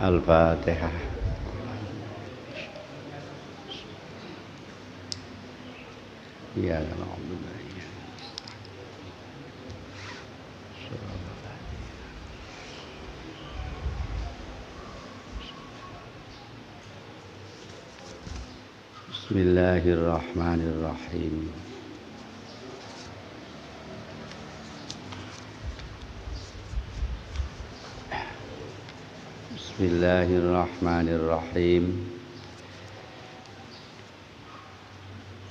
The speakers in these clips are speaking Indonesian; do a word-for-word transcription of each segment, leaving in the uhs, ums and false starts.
Al-Fatihah. Ya Allah. Bismillahirrahmanirrahim. Bismillahirrahmanirrahim.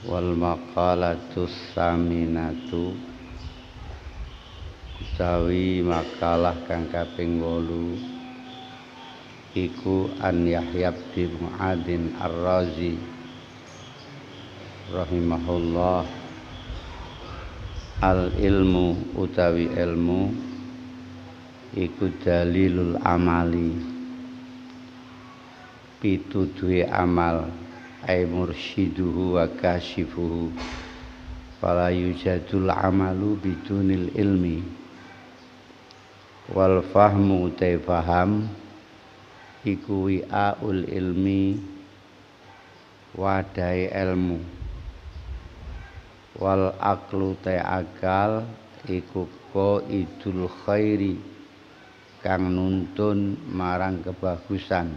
Wal maqalatus saminatu, utawi makalah kang kaping wolu iku an Yahya bin Mu'adz Ar-Razi rahimahullah. Al ilmu utawi ilmu iku dalilul amali, pituduhe amal, ay mursyiduhu wa kasyifuhu, fala yujadul amalu bidunil ilmi. Wal fahmu utai faham iku wi'aul ilmi, wadai ilmu. Wal aklu te akal iku ko idul khairi, kang nuntun marang kebagusan.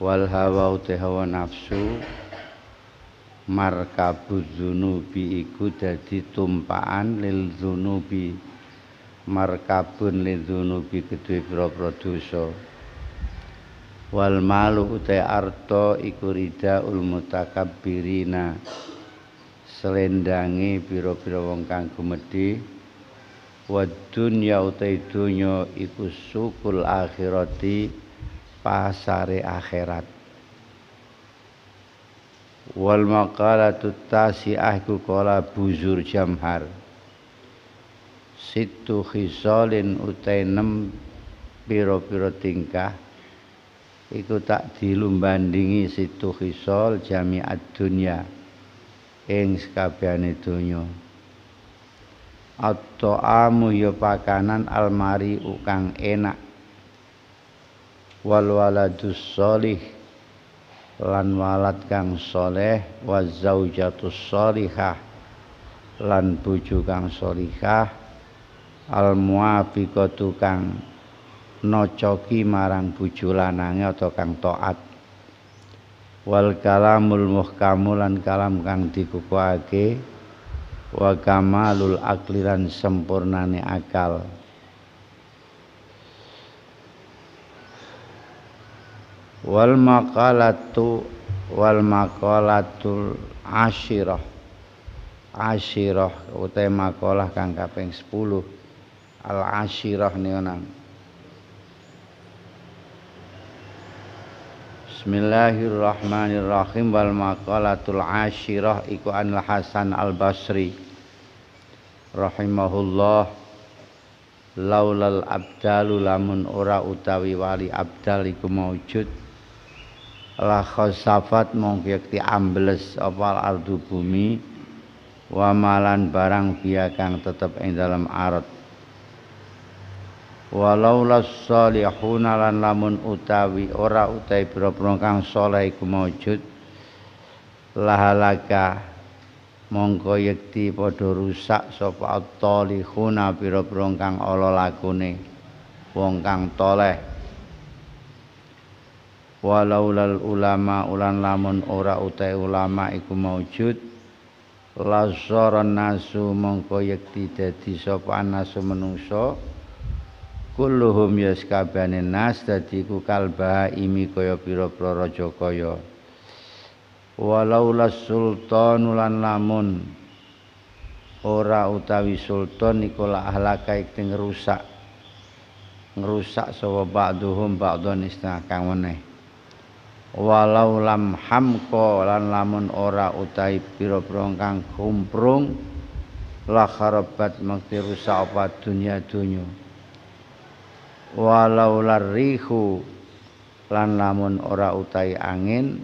Wal hawa te hawa nafsu, markabuz zunubi iku dadi tumpaan lil zunubi, markabun lil zunubi kedue pira-pira dosa. Wal malu te arta iku ridaul mutakabbirina, selendangi piro-piro wong kang gumedhe. Wa dunya utai dunya iku sukul akhirati, pasare akhirat. Wal maqalatu tasi'ah iku qala buzur jamhar, situ khisalin utai nem piro-piro tingkah iku tak dilumbandingi situ khisal jami'at dunya ing sekabehane donya. At-ta'amu ya pakanan almari ukang enak, wal waladus sholih lan walad kang soleh, wa zaujatus sholihah lan bojo kang sholihah, al muafiqatu kang nocoki marang bojo lanange atau kang taat. Wal kalamul muhkamu lan kalam kang dikukuhake, wa kamalul akli lan sempurnane akal. Wal maqalatu wal maqalatul ashirah, ashirah utawa makalah kang kaping sepuluh, al ashirah nionang. Bismillahirrahmanirrahim. Wal maqalatul ashirah iku an Al Hasan al Basri rahimahullah. Laulal abdalu lamun ora utawi wali abdal iku maujud, la khosafat mongkekti ambles opal ardu bumi, wa malan barang biya kang tetep ing dalam arat. Walaulas sholihuna lan lamun utawi ora utai boro-boro kang saleh iku maujud, lahalaka mongko yekti padha rusak sapa at-tholihuna boro-boro kang ala lakune wong kang toleh. Walaulal ulama ulan lamun ora utai ulama iku maujud, lazaran nasu mongko yekti dadi sapa nasu menungso, kulluhum yaskabane nas dadi ku kalbah imi kaya pira-pira raja kaya. Walaulas sultan lan lamun ora utawi sultan iku la ahlaka ing rusak, ngrusak sawa ba'dhum ba'dhon istana kang meneh. Walau lam hamqa lan lamun ora utawi pira-pira kang kumprung, la kharabat mangti rusak apa dunya-dunya. Walau larihu lan lamun ora utai angin,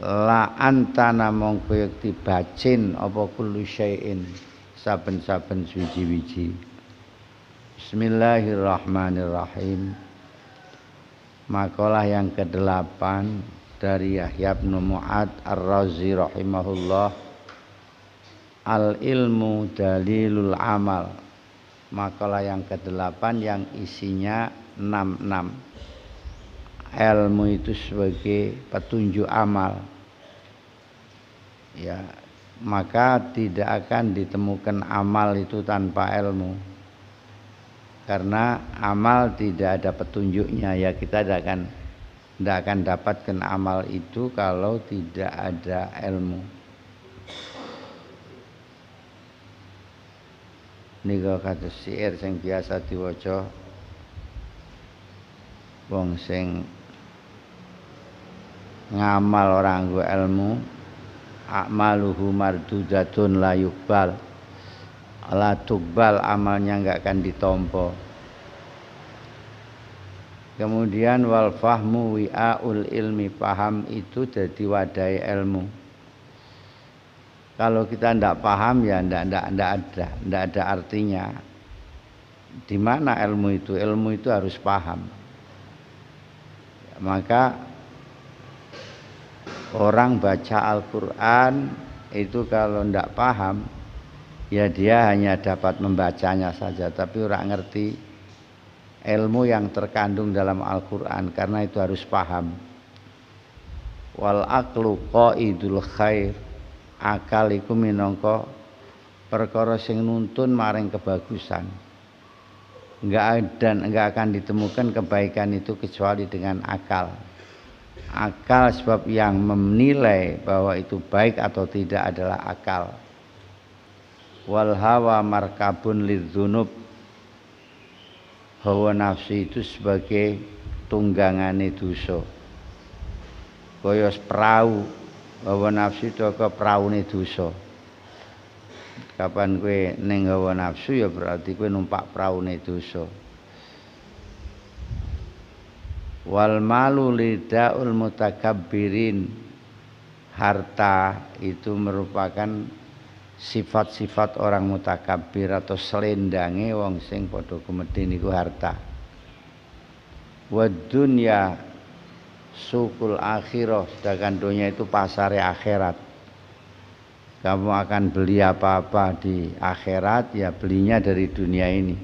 la antana mongko yekti bacin apa kullu syai'in saben-saben suci-wici. Bismillahirrahmanirrahim. Makalah yang kedelapan dari Yahya bin Mu'adz Ar-Razi rahimahullah, al ilmu dalilul amal. Makalah yang kedelapan yang isinya enam enam. Ilmu itu sebagai petunjuk amal, ya, maka tidak akan ditemukan amal itu tanpa ilmu. Karena amal tidak ada petunjuknya, ya kita tidak akan tidak akan dapatkan amal itu kalau tidak ada ilmu. Nika kata syair yang biasa diwaca wong sing ngamal ora nganggo ilmu, a'maluhu mardudatun la yuqbal, la tuqbal, amalnya enggak akan ditompo. Kemudian wal fahmu wi'aul ilmi, paham itu jadi wadai ilmu. Kalau kita enggak paham ya enggak, enggak, enggak ada enggak ada artinya. Di mana ilmu itu? Ilmu itu harus paham. Maka orang baca Al-Qur'an itu kalau enggak paham ya dia hanya dapat membacanya saja, tapi orang ngerti ilmu yang terkandung dalam Al-Quran, karena itu harus paham. Wal aqlu qaidul khair, akal iku minangka perkara sing nuntun maring kebagusan. Enggak ada, enggak akan ditemukan kebaikan itu kecuali dengan akal. Akal, sebab yang menilai bahwa itu baik atau tidak adalah akal. Wal hawa markabun lidzunub, hawa nafsi itu sebagai tunggangane dosa. Kaya perahu, hawa nafsi itu kaya praune dosa. Kapan kowe ning hawa nafsu ya berarti kowe numpak praune dosa. Wal malu lidaul mutakabbirin, harta itu merupakan sifat-sifat orang mutakabbir atau selendange wong sing padha kumedhe niku harta. Wa dunya sukul akhirah, sedangkan dunia itu pasare akhirat. Kamu akan beli apa-apa di akhirat, ya belinya dari dunia ini.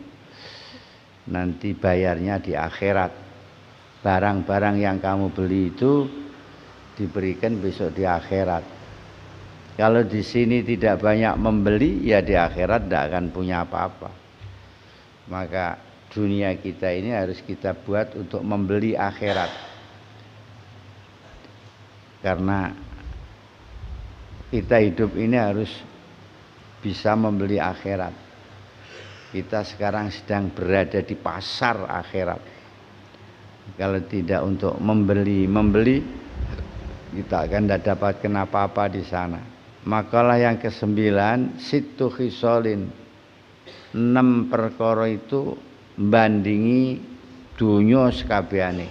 Nanti bayarnya di akhirat. Barang-barang yang kamu beli itu diberikan besok di akhirat. Kalau di sini tidak banyak membeli, ya di akhirat tidak akan punya apa-apa. Maka dunia kita ini harus kita buat untuk membeli akhirat. Karena kita hidup ini harus bisa membeli akhirat. Kita sekarang sedang berada di pasar akhirat. Kalau tidak untuk membeli, membeli kita akan tidak dapatkan apa-apa di sana. Makalah yang kesembilan, situ khisolin, enam perkara itu bandingi dunya sekabehane.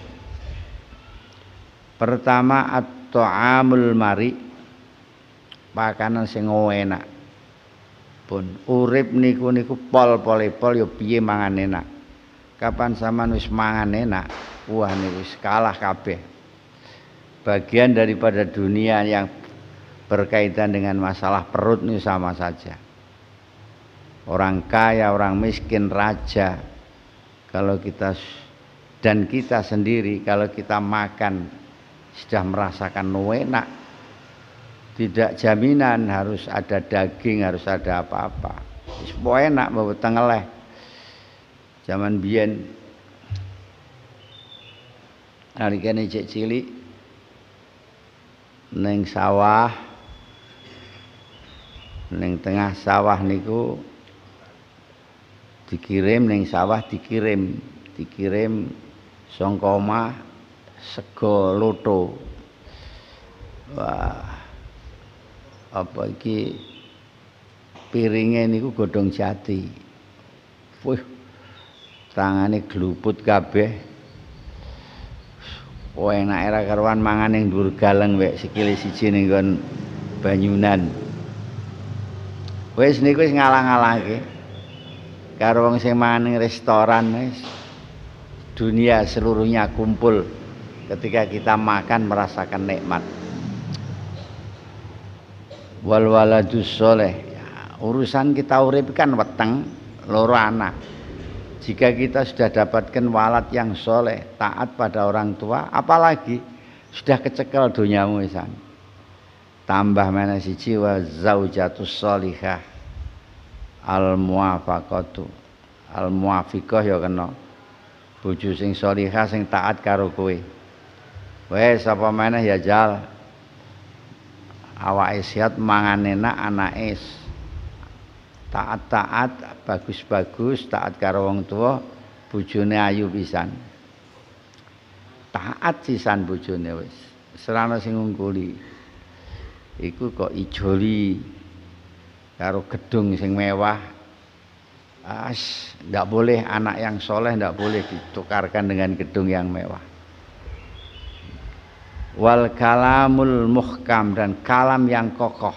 Pertama at-ta'amul mari, pakanan sing enak. Pun urip niku niku pol-pole pol ya piye mangan enak. Kapan sampean wis mangan enak, wah niku wis kalah kabeh. Bagian daripada dunia yang berkaitan dengan masalah perut ini sama saja. Orang kaya, orang miskin, raja, kalau kita dan kita sendiri kalau kita makan sudah merasakan enak, tidak jaminan harus ada daging, harus ada apa-apa. Semua enak bawa tengeleh. Zaman biyen narikane cek cilik ning sawah, neng tengah sawah niku dikirim, neng sawah dikirim dikirim songkoma sego loto. Wah, apa iki piringe niku godhong jati. Wih, tangane gluput kabeh, enak era karuan mangan ning dhuwur galeng wek sikile siji ning nggon banyunan. Wis niku wis ngalah-ngalahke karo wong sing mangan ning restoran. Wis dunia seluruhnya kumpul ketika kita makan merasakan nikmat. Wal waladus soleh, ya, urusan kita urip kan weteng loro anak. Jika kita sudah dapatkan walad yang soleh, taat pada orang tua, apalagi sudah kecekel dunyamu isan. Tambah mana si jiwa zaujatus solihah al muafaqatu al muafiqah ya kena bojo sing solihah sing taat karo kowe. Wes apa meneh ya jal, awake sehat mangan enak, anake taat-taat bagus-bagus, taat karo wong tuwa, bojone ayu pisan. Taat sisan bojone wis. Serana sing ngungkuli. Iku kok ijoli karo gedung sing mewah. As, ndak boleh anak yang soleh ndak boleh ditukarkan dengan gedung yang mewah. Wal kalamul muhkam, dan kalam yang kokoh,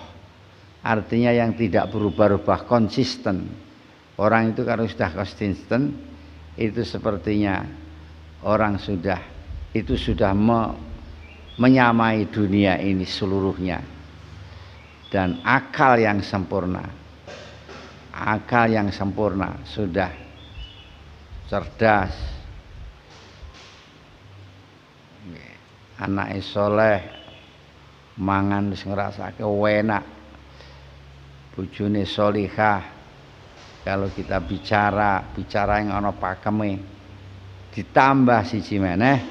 artinya yang tidak berubah-ubah, konsisten. Orang itu kalau sudah konsisten, itu sepertinya orang sudah itu sudah me, menyamai dunia ini seluruhnya. Dan akal yang sempurna, akal yang sempurna sudah cerdas, anak soleh mangan wis ngrasake enak, bojone solihah. Kalau kita bicara bicara yang ana pakeme, ditambah siji meneh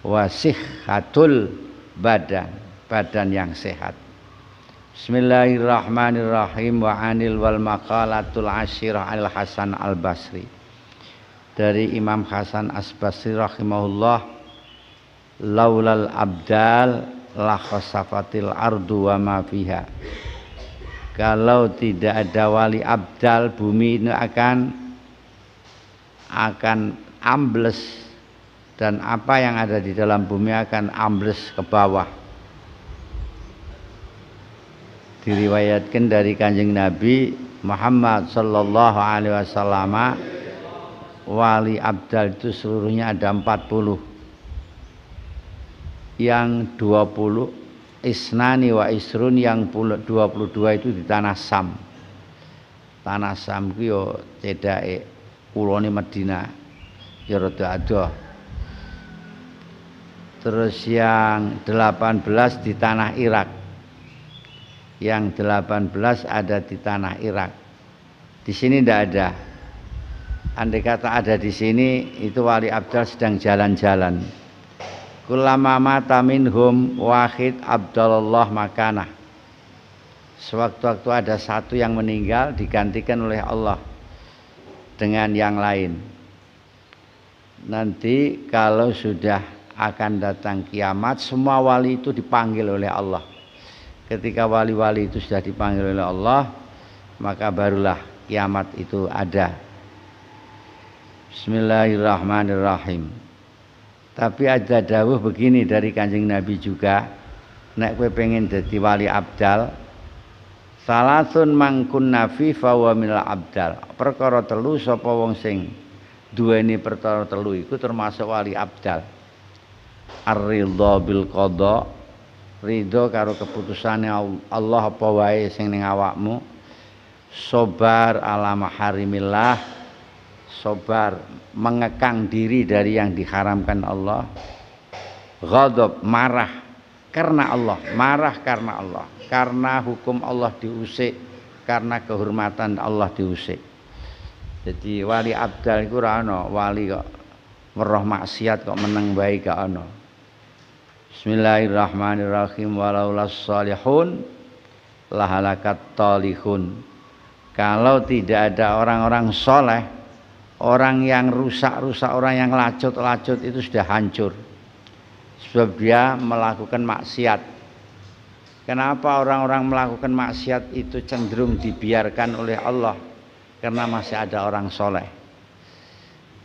wasihhatul badan, badan yang sehat. Bismillahirrahmanirrahim. Wa anil wal maqalatul asyirah Al Hasan al Basri, dari Imam Hasan al Basri rahimahullah. Laulal abdal la khasafatil ardu wa ma fiha. Kalau tidak ada wali abdal, bumi ini akan akan ambles, dan apa yang ada di dalam bumi akan ambles ke bawah. Diriwayatkan dari Kanjeng Nabi Muhammad sallallahu alaihi wasallam, wali abdal itu seluruhnya ada empat puluh. Yang dua puluh isnani wa isrun, yang dua puluh dua itu di tanah Sam. Tanah Sam ku yo cedake kulone Madinah ya rada adoh. Terus yang delapan belas di tanah Irak. Yang delapan belas ada di tanah Irak. Di sini ndak ada. Andai kata ada di sini, itu wali abdal sedang jalan-jalan. Kulama mata minhum wahid abdallah makanah. Sewaktu-waktu ada satu yang meninggal, digantikan oleh Allah dengan yang lain. Nanti kalau sudah akan datang kiamat, semua wali itu dipanggil oleh Allah. Ketika wali-wali itu sudah dipanggil oleh Allah, maka barulah kiamat itu ada. Bismillahirrahmanirrahim. Tapi ada dawuh begini dari Kanjeng Nabi juga, nek kowe pengen jadi wali abdal, salasun mangkunna fi fa wa minal abdal. Perkara telu sapa wong sing duweni perkara telu iku termasuk wali abdal. Ar-ridha bil qada, ridho karo keputusane Allah apa wae sing ning awakmu. Sabar ala maharimillah, sobar mengekang diri dari yang diharamkan Allah. Ghadab, marah karena Allah, marah karena Allah, karena hukum Allah diusik, karena kehormatan Allah diusik. Jadi wali abdal iku ora ana wali kok weruh maksiat kok meneng bae gak ana. Bismillahirrahmanirrahim. Walaulas salihun lahalakat talihun. Kalau tidak ada orang-orang soleh, orang yang rusak-rusak, orang yang lacut-lacut itu sudah hancur. Sebab dia melakukan maksiat. Kenapa orang-orang melakukan maksiat itu cenderung dibiarkan oleh Allah? Karena masih ada orang soleh.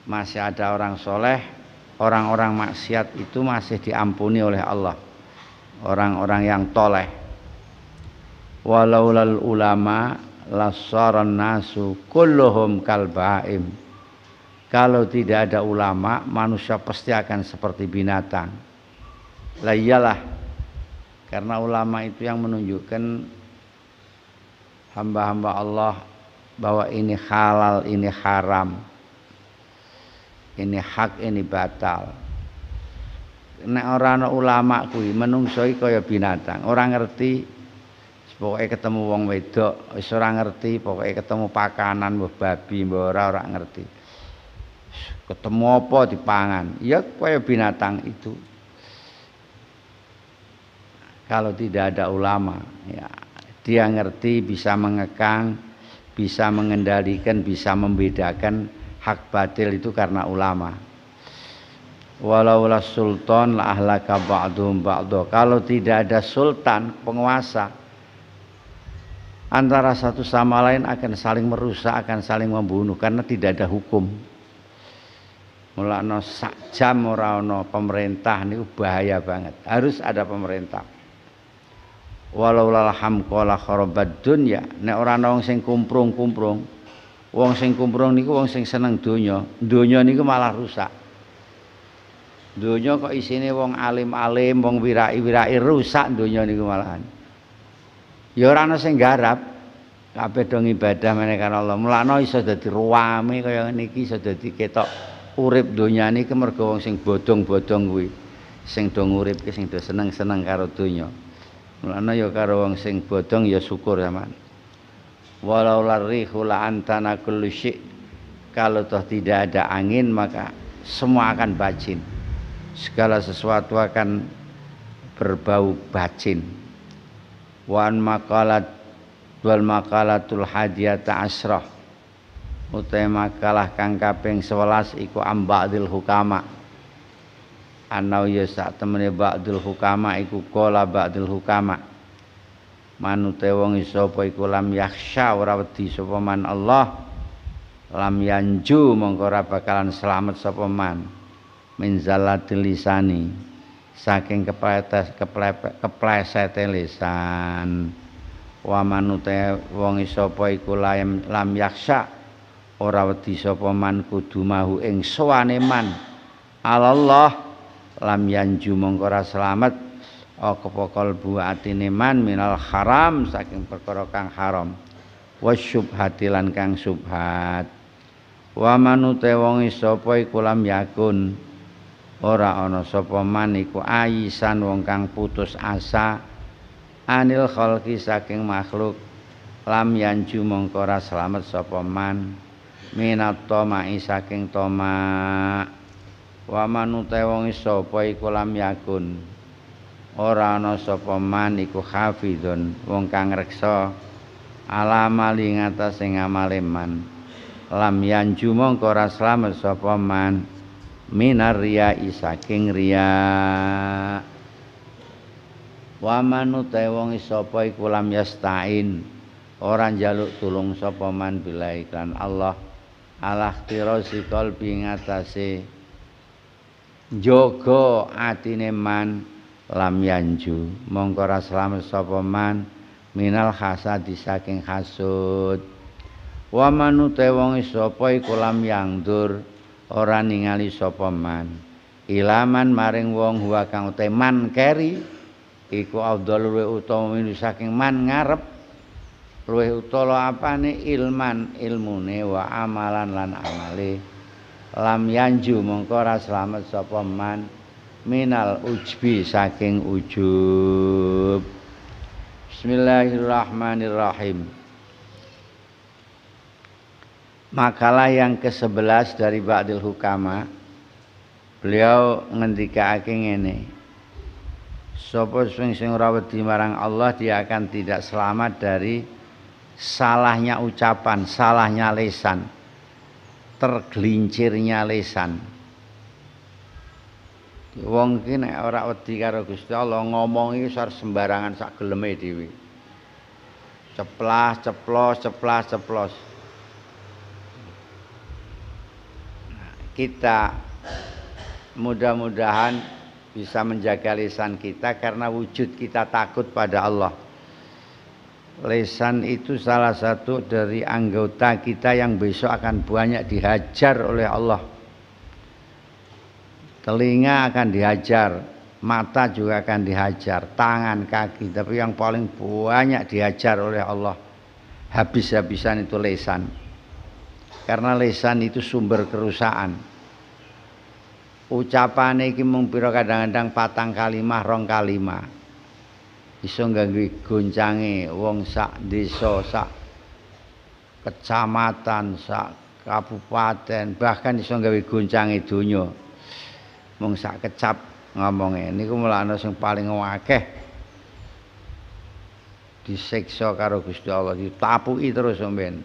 Masih ada orang soleh, orang-orang maksiat itu masih diampuni oleh Allah. Orang-orang yang toleh. Walaulal ulama lasaran nasu kulluhum kalbaim. Kalau tidak ada ulama, manusia pasti akan seperti binatang. Lah iyalah, karena ulama itu yang menunjukkan hamba-hamba Allah bahwa ini halal, ini haram, ini hak, ini batal. Nek ora ana ulama kuwi menungso iki kaya binatang, ora ngerti pokoke ketemu wong wedok wis ora ngerti, pokoke ketemu pakanan mbah babi mbah ora ora ngerti. Ketemu apa dipangan, ya kaya binatang itu. Kalau tidak ada ulama, ya dia ngerti, bisa mengekang, bisa mengendalikan, bisa membedakan hak batil itu karena ulama. Walaulah sultan la ahlaka ba'dhum ba'dha. Kalau tidak ada sultan, penguasa, antara satu sama lain akan saling merusak, akan saling membunuh karena tidak ada hukum. Mulane sak jam ora ana pemerintah niku bahaya banget. Harus ada pemerintah. Walaulah hamqala kharabad dunya. Nek ora ana wong sing kumprung-kumprung, wong sing kumprung niku wong sing seneng donya. Donya niku malah rusak. Dunia kok isine wong alim-alim, wong wirai-wirai, rusak dunia niku malahan. Ya ora ana sing garap, kabeh do ibadah meneh karo Allah. Mulane iso dadi ruame kaya niki, iso dadi ketok urip dunia niki mergo wong sing bodong-bodong kuwi. Sing do ngurip ki sing do seneng-seneng karo dunia. Mulane ya karo wong sing bodong ya syukur sampean. Walau larihu la antana kullu syai'. Kalau toh tidak ada angin maka semua akan bacin. Segala sesuatu akan berbau bacin. Wan makalat wal makalatul hadiyata asrah. Utai makalah kang kaping sewelas iku amba'dil hukama. Anau ya sak temene ba'dil hukama iku qala ba'dil hukama. Manute wong sapa iku lam yakhsha ora wedi sapa man Allah. Lam yanju mongko ora bakalan selamat sapa man. Min zalatil lisani, saking kepletes keplesete lisan. Wa manute wong sapa iku lam yakhsha ora wedi sapa man kudu mahu ing sawane man Allah. Lam yanju mongko ora slamet apa kalbu atine man minal haram saking perkara kang haram wasyubhati lan kang subhat. Wa manute wong sapa iku lam yakun ora ana sapa man iku aisan wong kang putus asa anil khalqi saking makhluk. Lam yanju mongko ora slamet sapa man minat tomai saking toma. Wa manute wong sapa iku lam yakun ora ana sapa man iku hafidun wong kang reksa alamali ngatas ing amale man. Lam yanju mongko ora slamet sapa man minar riyai saking riya. Wa manutae wong sapa iku lam yastain ora njaluk tulung sapa man bila iklan Allah ala ikhtirasi qalbi ngatasé jaga atine man. Lam yanju mongko ora slamet sapa man minal hasad saking hasud. Wa manutae wong sapa iku lam yangdur ora ningali sapa man ilaman maring wong huwa kang utahe man keri iku afdal luwe utama saking man ngarep luwe utama apane ilman ilmune wa amalan lan amale. Lam yanju mongko ora slamet sapa man minal ujbi saking ujub. Bismillahirrahmanirrahim. Makalah yang kesebelas dari Ba'dil Hukama, beliau ngendikake ngene. Sapa sing sing ora wedi marang Allah, dia akan tidak selamat dari salahnya ucapan, salahnya lisan, tergelincirnya lisan. Wong ki nek ora wedi karo Gusti Allah ngomong iki sembarangan sak geleme dhewe. Ceplas, ceplos, ceplas, ceplos. Kita mudah-mudahan bisa menjaga lisan kita karena wujud kita takut pada Allah. Lisan itu salah satu dari anggota kita yang besok akan banyak dihajar oleh Allah. Telinga akan dihajar, mata juga akan dihajar, tangan, kaki, tapi yang paling banyak dihajar oleh Allah habis-habisan itu lisan, karena lisan itu sumber kerusakan. Ucapan ini mung pira kadang-kadang patang kalimah, rong kalimah iso ngganggu goncange wong sak desa, sak kecamatan, sak kabupaten, bahkan iso ngganggu goncange donya. Mung sak kecap ngomongnya, ini kumulana yang paling wakeh disiksa karo Gusti Allah, ditapuki terus sampean.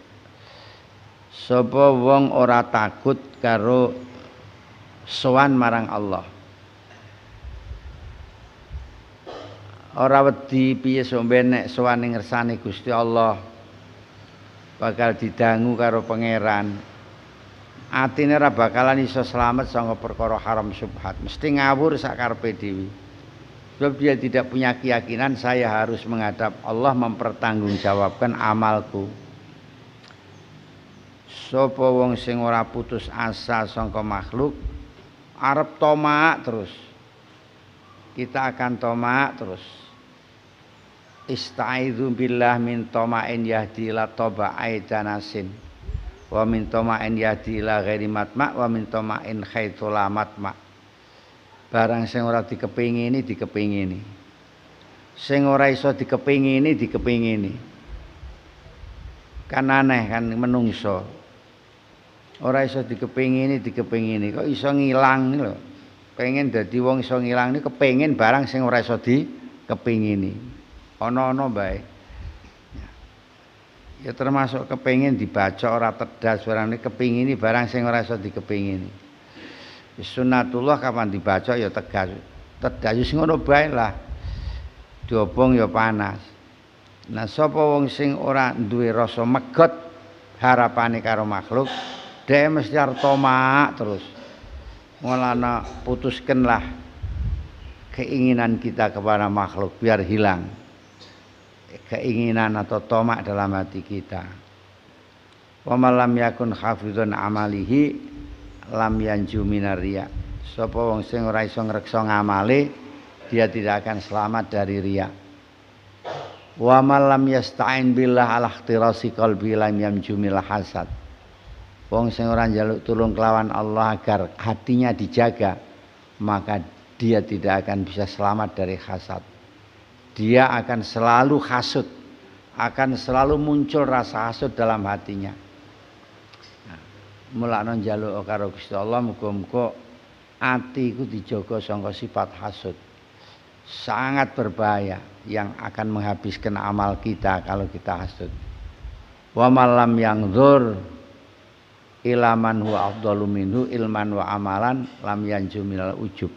Sapa wong ora takut karo sowan marang Allah, ora wedi piye sampean nek sowan ning ngersane Gusti Allah bakal didangu karo pangeran. Atine ora bakalan iso selamat saka perkara haram subhat, mesti ngawur sakarepe dhewe. Sebab dia tidak punya keyakinan saya harus menghadap Allah mempertanggungjawabkan amalku. Sapa wong sing ora putus asa saka makhluk, arep tomak terus. Kita akan tomak terus. Istaizu billah min tomain yahdi la toba aidanasin. Wa min toma'in yahdi ila ghairi matma' wa min toma'in khaitu la matma'. Barang sing ora dikepingini dikepingini, sing ora iso dikepingini dikepingini. Kan aneh kan menungso, ora iso dikepingini dikepingini, kok iso ngilang lho. Pengen dadi wong iso ngilang ini kepengin barang sing ora iso dikepingini. Ono-ono bae. Ya termasuk kepingin dibaca ora tedas, barang ini kepingin barang sing ora iso dikepingini. Sunnatullah kapan dibaca ya tegas, tedas sing ngono bae lah. Diobong ya panas. Nah sapa wong sing ora duwe rasa megot harapane karo makhluk, dhek mesti arep tomak terus. Mulane putuskanlah keinginan kita kepada makhluk biar hilang keinginan atau tomak dalam hati kita. Wa malam yakun hafizun amalihi lam yanju minar riya. Sapa wong sing ora iso ngreksa ngamale, dia tidak akan selamat dari riya. Wa malam yasta'in billah ala ikhtirasi qalbi lam yanju mil hasad. Wong sing ora njaluk tulung kelawan Allah agar hatinya dijaga, maka dia tidak akan bisa selamat dari hasad. Dia akan selalu hasud, akan selalu muncul rasa hasud dalam hatinya. Mulane njaluk karo Gusti Allah muga-muga ati iku dijaga saka sifat hasud. Sangat berbahaya yang akan menghabiskan amal kita kalau kita hasud. Wa malam yang dzur ila man huwa afdalu minhu ilman wa amalan lam yanju minal ujub.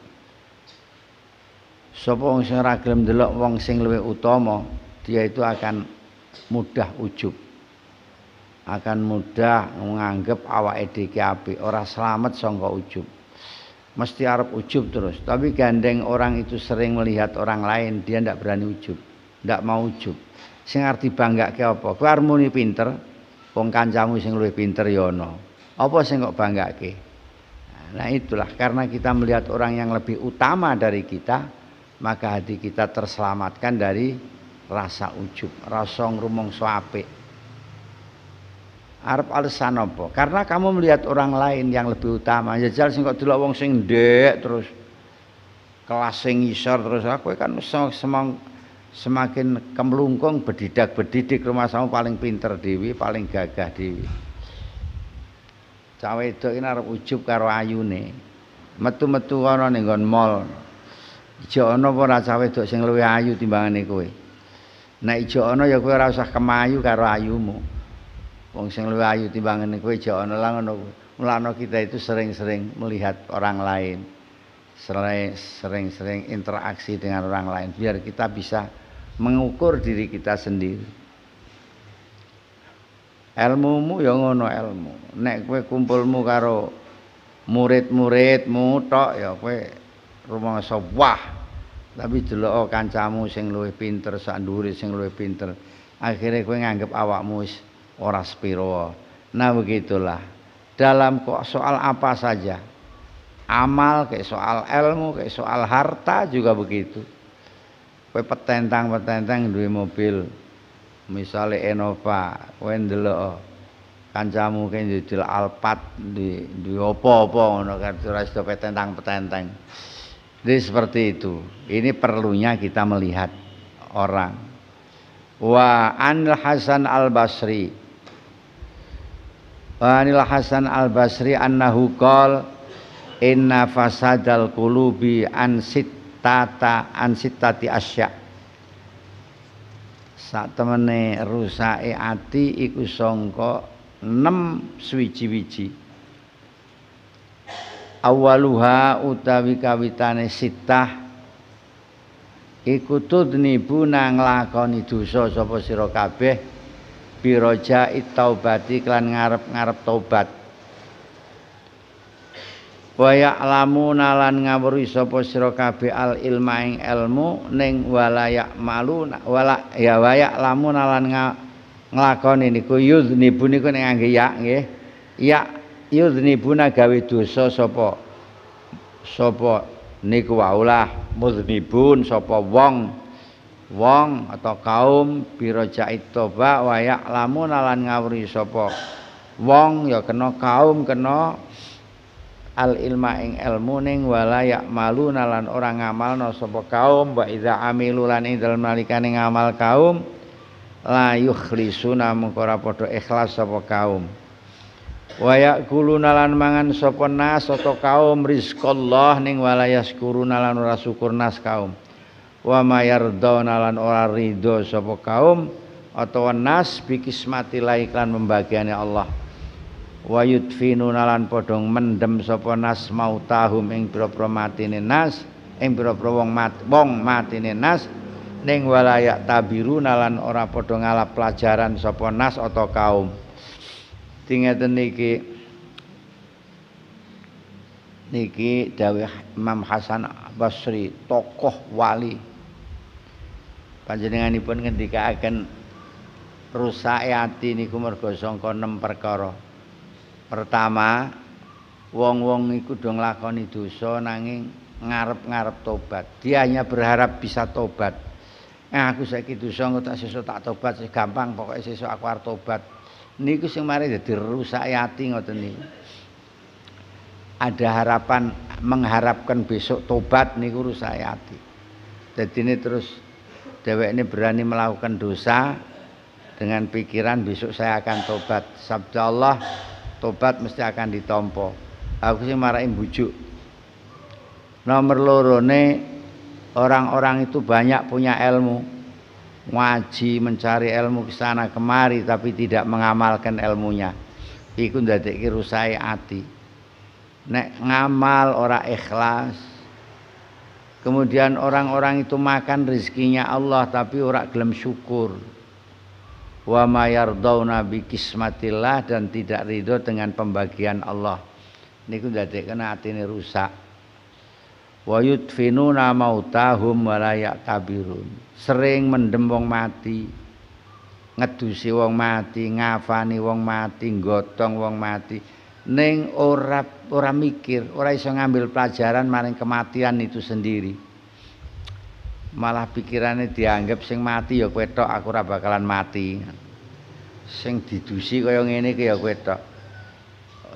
Sapa wong sing ora gelem ndelok wong sing luwih utama, dia itu akan mudah ujub, akan mudah nganggep awake dhewe apik, ora slamet saka ujub, mesti arep ujub terus. Tapi gandeng orang itu sering melihat orang lain, dia ndak berani ujub, ndak mau ujub. Sing arep dibanggake apa? Kowe arep muni pinter, wong kancamu sing luwih pinter ya ana, apa sing kok banggake? Nah itulah, karena kita melihat orang yang lebih utama dari kita, maka hati kita terselamatkan dari rasa ujub, rasa ngrumangsa apik. Arep alasan apa? Karena kamu melihat orang lain yang lebih utama. Jajal sing kok delok wong sing ndek terus kelas sing ngisor terus, aku kan semakin kemlungkung bedidak-bedidik rumah sama paling pinter dhewe, paling gagah dhewe. Cah wedok iki arep ujub karo ayune. Metu-metu ana ning nggon mall. Ijo ana apa ora cah wedok sing luwih ayu timbangane kowe? Nek ijo ana ya kowe ora usah kemayu karo ayumu. Wong sing luwih ayu timbangane kowe ijo ana lah ngono. Mulane kita itu sering-sering melihat orang lain, sering-sering interaksi dengan orang lain biar kita bisa mengukur diri kita sendiri. Ilmumu ya ngono ilmu. Nek kowe kumpulmu karo murid-muridmu tok ya kowe rumangsa wah, tapi delok kancamu sing luwih pinter, sak ndure sing luwih pinter, akhirnya kowe nganggep awakmu wis ora sepiro. Nah begitulah dalam kok soal apa saja, amal, kayak soal ilmu, kayak soal harta juga begitu. Kowe petentang-petentang duwe mobil. Misale Innova, kowe ndelok kancamu ki njejel Alphard, duwe apa-apa ngono kan ora sida petentang-petentang. Jadi seperti itu. Ini perlunya kita melihat orang. Wa Al Hasan al Basri. Wa Al Hasan al Basri annahu qol inna fasadal qulubi an sittata an sittati asya. Sak temene rusake ati iku sangka enam swiji-wiji. Awaluha utawi kawitane sittah iku tudnibu nang lakoni dosa sapa sira kabeh biroja taubati lan ngarep-ngarep taubat. Wa ya'lamuna lan ngawuri sapa sira kabeh al ilma ing ilmu ning walaya maluna wala ya wa ya'lamuna lan nglakoni niku yudnibu niku ning angge ya nggih ya yudnibuna gawe dosa sapa sapa niku waulah mudhnibun sapa wong wong atau kaum birojai toba wayak lamun lan ngawuri sapa wong ya kena kaum kena al ilma ing ilmu ning walayak malu nalan orang ngamalna sapa kaum wa idza amilu lan ing dalem nalikane ngamal kaum la yukhlisuna mung ora padha ikhlas sapa kaum wayak kuluna lan mangan sapa nas atau kaum rizqallah ning walayaskuruna lan ora syukur nas kaum wa mayardona lan ora ridho sapa kaum atau nas bikismati laiklan membagiane Allah wa yudfinuna lan padha mendem sapa nas mautahum ing pira-pira matine nas ing pira-pira wong mat wong matine nas ning walayak tabiruna lan ora padha ngalap pelajaran sapa nas atau kaum. Tingeten niki niki dawuh Imam Hasan Basri, tokoh wali. Panjenenganipun ngendikaaken rusake ati niku merga sangka enam perkara. Pertama, wong-wong iku do nglakoni dosa nanging ngarep-ngarep tobat. Dia hanya berharap bisa tobat. Nah, aku saiki dosa tak sesuk tak tobat sih gampang, pokoknya sesuk aku arep tobat. Niku sing mari dadi rusak ati ngoten niku. Ada harapan mengharapkan besok tobat niku rusak ati. Jadi ini terus dheweke ini berani melakukan dosa dengan pikiran besok saya akan tobat. Sabda Allah, tobat mesti akan ditampa. Aku sing marake mbujuk. Nomor lorone orang-orang itu banyak punya ilmu. Ngaji mencari ilmu kesana kemari tapi tidak mengamalkan ilmunya. Iku ndadekke rusake ati. Nek ngamal ora ikhlas. Kemudian orang-orang itu makan rezekinya Allah tapi ora gelem syukur. Wa mayardauna bikismatillah dan tidak ridho dengan pembagian Allah. Niku ndadekke atine rusak. Wa yudfinuna mautahum wala yaktabirun. Sering mendem wong mati, ngedusi wong mati, ngafani wong mati, nggotong wong mati, ning ora ora mikir, ora iso ngambil pelajaran maring kematian itu sendiri. Malah pikirannya dianggap sing mati ya kowe tok, aku ora bakalan mati. Sing didusi kaya ngene iki ya kowe tok.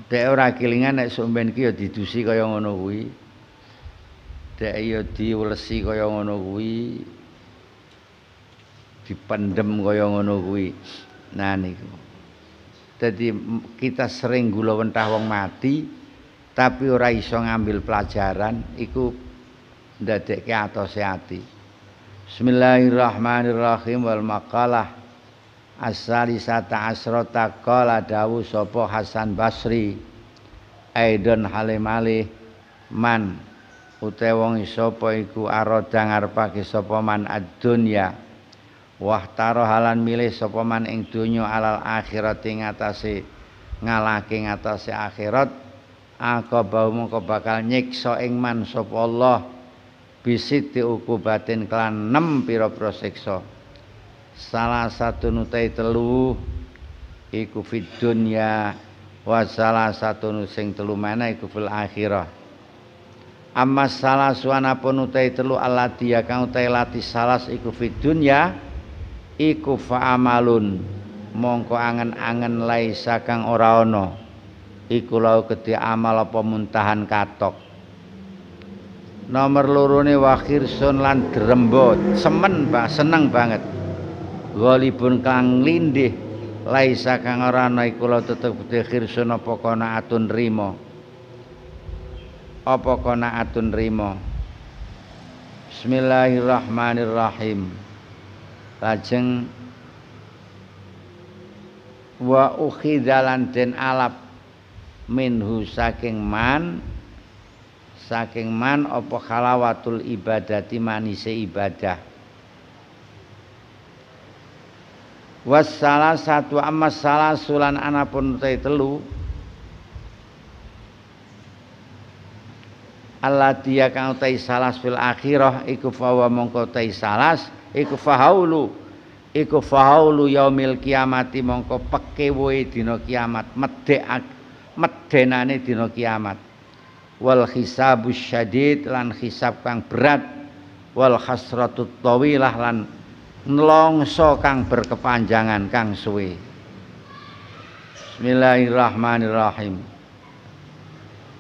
Dek ora kelingan nek somben iki ya didusi kaya ngono kuwi. Dek ya diulesi kaya ngono kuwi. Dipendem kaya ngono kuwi. Nah niku. Dadi kita sering gula wentah wong mati tapi ora iso ngambil pelajaran iku ndadekke atose ati. Bismillahirrahmanirrahim wal maqalah as-salisata asrata qala dawu sapa Hasan Basri aidon halimale man utawa wong sapa iku aroda ngarepake sapa man ad-dunya wahtaro halan milih sapa man ing donya alal akhirat ing atase ngalake ngatasi akhirat aqaba mongko bakal nyiksa ing man sapa Allah bisiti ukubatin kelan enam pira-pira siksa salah satu nutai telu iku fid dunya wa salah satu sing telu mana iku fil akhirah Amas salah suana pun utai telu alati ya kang utai lati salas iku fidun ya iku fa'amalun mongko angen-angen laisa kang ora ono iku lau keti amal apa muntahan katok. Nomor lorone wakhirsun lan drembot semen ba, seneng banget golibun kang lindih laisa kang ora ono iku lau tetep keti khirsun apa kona atun rimo apa kona atun rimo. Bismillahirrahmanirrahim. Lajeng wa ukhidalan den alap minhu saking man saking man apa khalawatul ibadati manise ibadah. Wassalah satu amas salah sulan anapun utai telu allatiya kang utai salas fil akhirah iku fawa mongko utai salas iku fahaulu iku fahaulu yaumil kiamati mongko pekewe dina kiamat medhek medhenane dina kiamat wal hisabus syadid lan hisab kang berat wal hasratut tawilah lan nelongso kang berkepanjangan kang suwe. Bismillahirrahmanirrahim.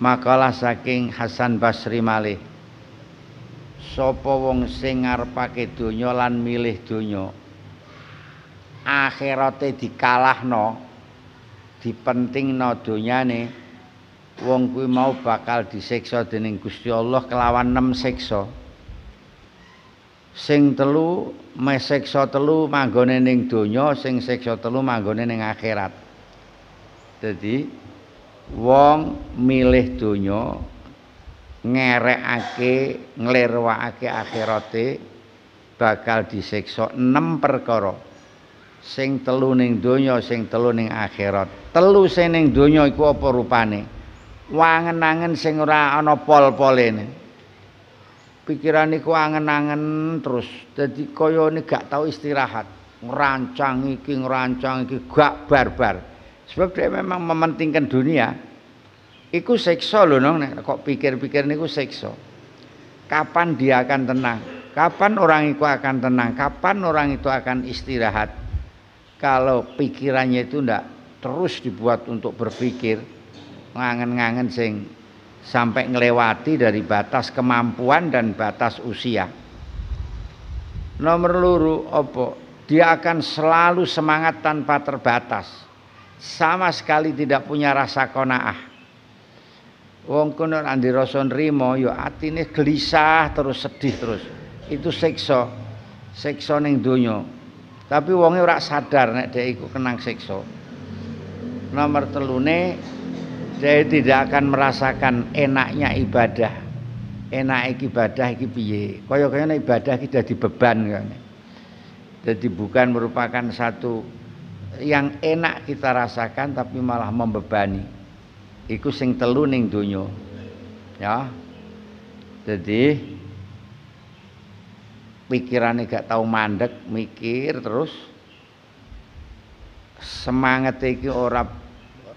Makalah saking Hasan Basri malih sapa wong sing ngarepake donya lan milih donya akhirate dikalahno dipentingno donyane wong kuwi mau bakal disiksa dening Gusti Allah kelawan enam siksa. Sing telu mesiksa telu manggone ning donya sing siksa telu manggone ning akhirat. Dadi wong milih donya ngerekake nglerwakake akhirate bakal disiksa enam perkara sing telu ning donya sing telu ning akhirat. Telu sing ning donya iku apa rupane wangen-angen sing ora ana pol-polene pikiran iku angen-angen terus dadi kaya ne gak tau istirahat ngerancang iki ngerancang iki gak barbar. Sebab dia memang mementingkan dunia. Iku sekso loh nong, kok pikir-pikir niku sekso. Kapan dia akan tenang? Kapan orang itu akan tenang? Kapan orang itu akan istirahat? Kalau pikirannya itu ndak terus dibuat untuk berpikir ngangen-ngangen sing sampai ngelewati dari batas kemampuan dan batas usia. Nomor loro opo? Dia akan selalu semangat tanpa terbatas. Sama sekali tidak punya rasa qanaah. Wong kono andi rasa nrimo ya atine gelisah terus sedih terus. Itu siksa. Siksa ning donya. Tapi wonge ora sadar nek dhek iku kenang siksa. Nomor telune dhek tidak akan merasakan enaknya ibadah. Enake ibadah iki piye? Kaya-kaya nek ibadah iki dadi beban kene. Dadi bukan merupakan satu yang enak kita rasakan tapi malah membebani. Iku sing telu ning donya. Ya. Jadi pikirane gak tau mandek, mikir terus semangat iki ora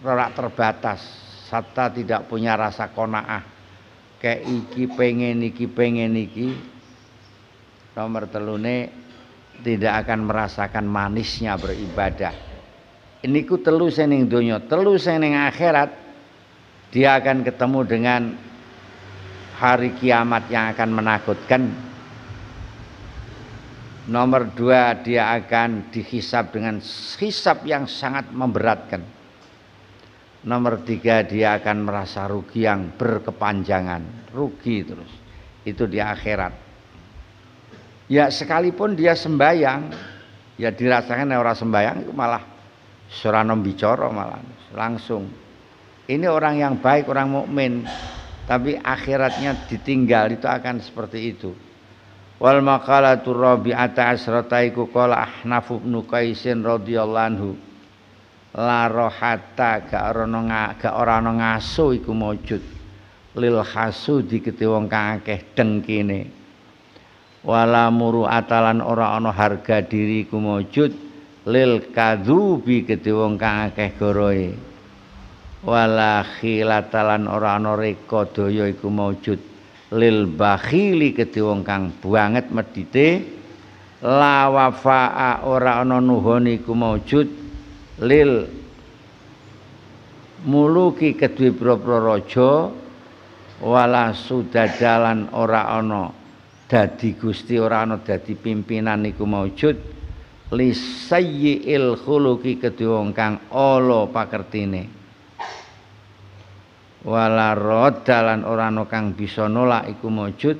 ora terbatas, serta tidak punya rasa qanaah. Kayak iki pengen iki pengen iki. Nomor telune tidak akan merasakan manisnya beribadah. Niku telu sing ning donya, telu sing ning akhirat dia akan ketemu dengan hari kiamat yang akan menakutkan. Nomor dua, dia akan dihisab dengan hisab yang sangat memberatkan. Nomor tiga, dia akan merasa rugi yang berkepanjangan, rugi terus. Itu di akhirat. Ya sekalipun dia sembayang, ya dirasakan orang sembayang itu malah suranom bicara malah langsung. Ini orang yang baik, orang mukmin, tapi akhiratnya ditinggal itu akan seperti itu. Wal maqalatu rabi'ata asrataiku qala Ahnaf bin Qais radhiyallahu anhu. La rohata gak ora ana ngaso iku mujud. Lil hasudi kete wong kang akeh dengkine. Wala muru'atalan ora ana harga diri iku mujud. Lil kadzubi kete wong kang akeh goroe wala khilatalan ora ana reka daya iku maujud lil bakhili kedhi wong kang banget medite, la wafaa ora ana nuhoni ku maujud lil muluki kedhi pira-pira raja, wala sudadalan ora ana dadi gusti, ora ana dadi pimpinan iku maujud li sayyi'il khuluqi kedhi wong kang ala pakertine, wala rodalan orano kang bisa nolak iku maujud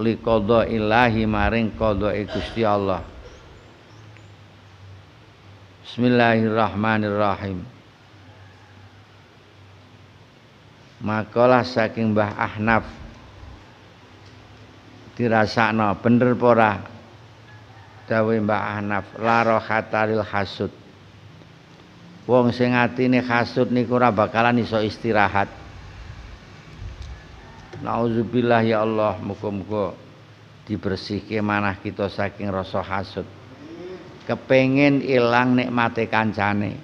li qadha ilahi maring qadhae Gusti Allah. Bismillahirrahmanirrahim. Makalah saking Mbah Ahnaf dirasakno bener pora dawuh Mbah Ahnaf, la rohatalil hasud. Wong sing atine hasud niku ora bakalan iso istirahat. Nauzubillah, ya Allah, muga-muga dibersihke manah kita saking rasa hasud. Kepengin ilang nikmate kancane.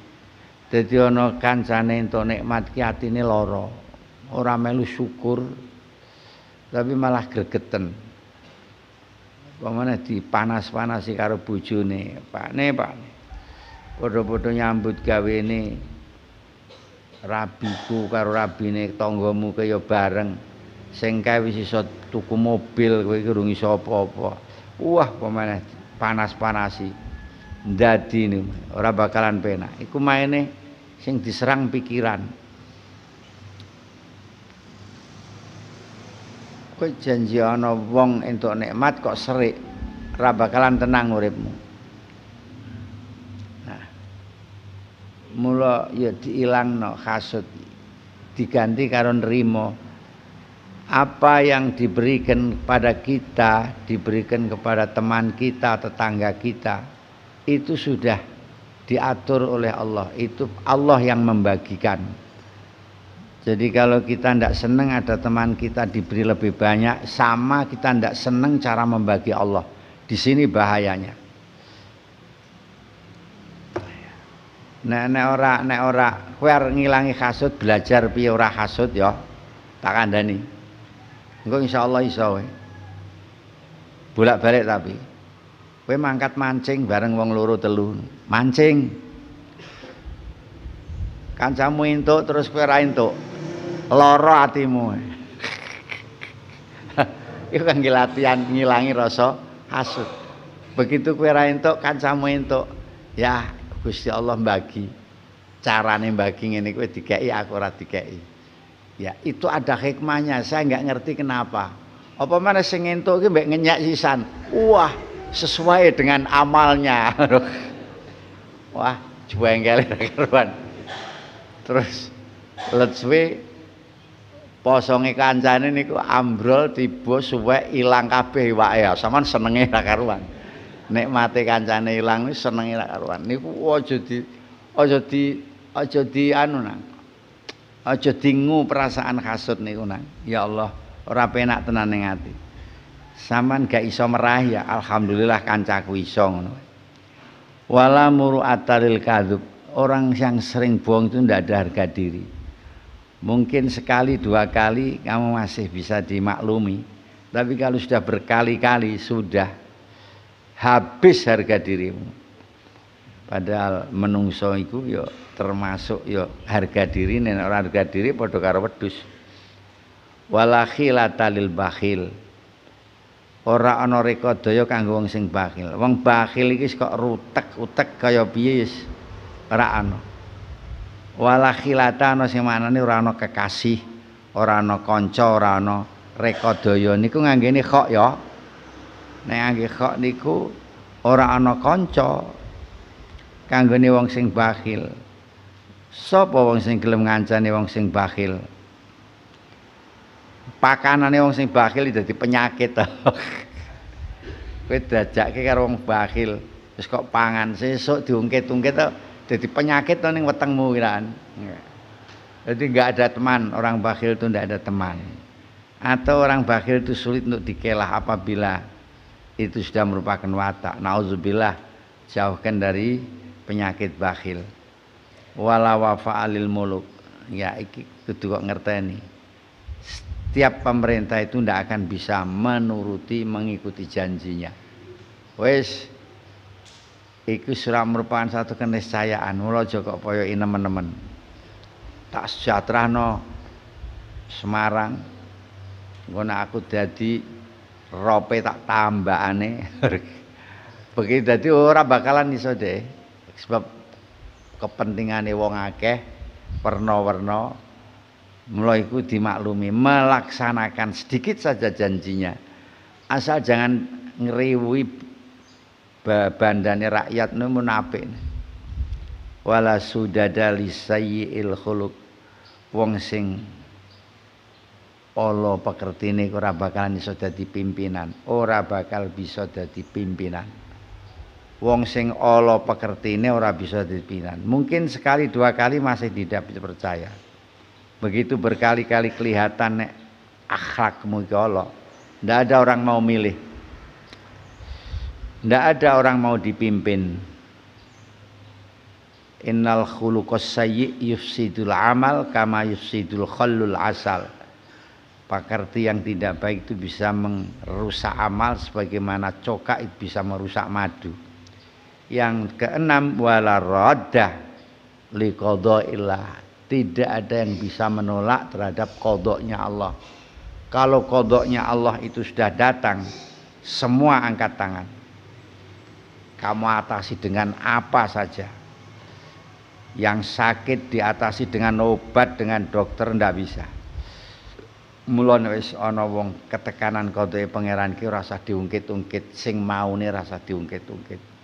Dadi ana kancane entuk nikmat ki atine lara, ora melu syukur tapi malah gregeten. Pamane dipanas-panasi karo bojone, "Pakne, Pakne, padha-padha nyambut gawene rabiku karo rabine tanggamu ke ya bareng, sing kawis iso tuku mobil kowe iki rung iso apa-apa." Wah, pamane panas-panasi ndadi niku ora bakalan penak. Iku maine sing diserang pikiran. Kowe janji ana wong entuk nikmat kok serik, ora bakalan tenang uripmu. Mula ya diilangno hasud, diganti karo nrimo. Apa yang diberikan pada kita, diberikan kepada teman kita, tetangga kita, itu sudah diatur oleh Allah. Itu Allah yang membagikan. Jadi kalau kita tidak senang ada teman kita diberi lebih banyak, sama kita tidak senang cara membagi Allah. Di sini bahayanya. Nek nek ora nek ora kowe arep ngilangi hasud, belajar piye ora hasud ya. Tak kandhani. Engko insyaallah iso kowe. Bolak-balik tapi. Kowe mangkat mancing bareng wong loro telu. Mancing. Kancamu entuk terus kowe ora entuk. Lara atimu. Iku kangge latihan ngilangi rasa hasud. Begitu kowe ora entuk, kancamu entuk. Ya Gusti Allah bagi, carane bagi ngene kowe dikeki aku ora dikeki. Ya, itu ada hikmahnya. Saya nggak ngerti kenapa. Apa mana sing entuk iki mbek ngenyak sisan. Wah, sesuai dengan amalnya. Wah, juwengkel karuan. Terus let's we posonge kancane niku ambrol tiba suwek ilang kabeh iwake. Saman senenge ra karuan. Nikmate kancane ilang wis senenge ra karuan. Niku aja di aja di aja di anu nang. Aja dingu perasaan hasud niku nang. Ya Allah, ora penak tenan ning ati. Saman gak iso merah ya alhamdulillah kancaku iso ngono. Wala muru'atalil kadzub. Orang yang sering bohong itu ndak ada harga diri. Mungkin sekali dua kali kamu masih bisa dimaklumi. Tapi kalau sudah berkali-kali sudah habis harga dirimu. Padahal menungso iku ya termasuk ya harga diri, nek ora harga diri padha karo wedhus. Wala khilatalil bakhil. Ora ana rekadaya kanggo wong sing bakhil. Wong bakhil iki kok rutek-utek kaya piye wis ora ana. Wala khilata ana sing manane ora ana kekasih, ora ana kanca, ora ana rekadaya niku nganggene khok ya. Nek angge khok niku ora ana kanca kanggone wong sing bakhil. Sapa wong sing gelem ngancani wong sing bakhil? Pakanane wong sing bakhil dadi penyakit. Kowe dajakke karo wong bakhil, terus kok pangan sesuk diungkit-ungkit to dadi penyakit to ning wetengmu kiraan. Jadi enggak ada teman, orang bakhil itu enggak ada teman. Atau orang bakhil itu sulit untuk dikelah apabila itu sudah merupakan watak. Nauzubillah, jauhkan dari penyakit bakhil. Wala wafa alil muluk. Ya iki kudu kok ngerteni. tiap pemerintah itu tidak akan bisa menuruti, mengikuti janjinya. Wes, itu sudah merupakan satu keniscayaan. Mula joko poyo inemen-nemen. Tak sejahterano Semarang. Karena aku jadi rope tak tambah aneh. Begitu jadi orang bakalan iso deh. Sebab kepentingannya wong akeh, werna-werna. Mulai iku dimaklumi, melaksanakan sedikit saja janjinya. Asal jangan ngeriwi bandane rakyat nu munafik. Wala sudada lisayil khuluq, wong sing ala pekertine ora bakal iso dadi pimpinan, ora bakal bisa dadi pimpinan. Wong sing ala pekertine ora bisa dadi pimpinan. Mungkin sekali dua kali masih tidak dipercaya. Begitu berkali-kali kelihatan nek akhlakmu iki ala, ndak ada orang mau milih. Tidak ada orang mau dipimpin. Innal khuluqas sayyi' yufsidul amal kama yufsidul khallul asal. Pekerti yang tidak baik itu bisa merusak amal sebagaimana cokak itu bisa merusak madu. Yang keenam, wala radda li qada'illah. Tidak ada yang bisa menolak terhadap qada'nya Allah. Kalau qada'nya Allah itu sudah datang, semua angkat tangan. Kamu atasi dengan apa saja. Yang sakit diatasi dengan obat, dengan dokter, ndak bisa. Mulane wis ana wong ketekanan kodhe pangeran ki ora usah diungkit-ungkit, sing maune ora usah diungkit-ungkit.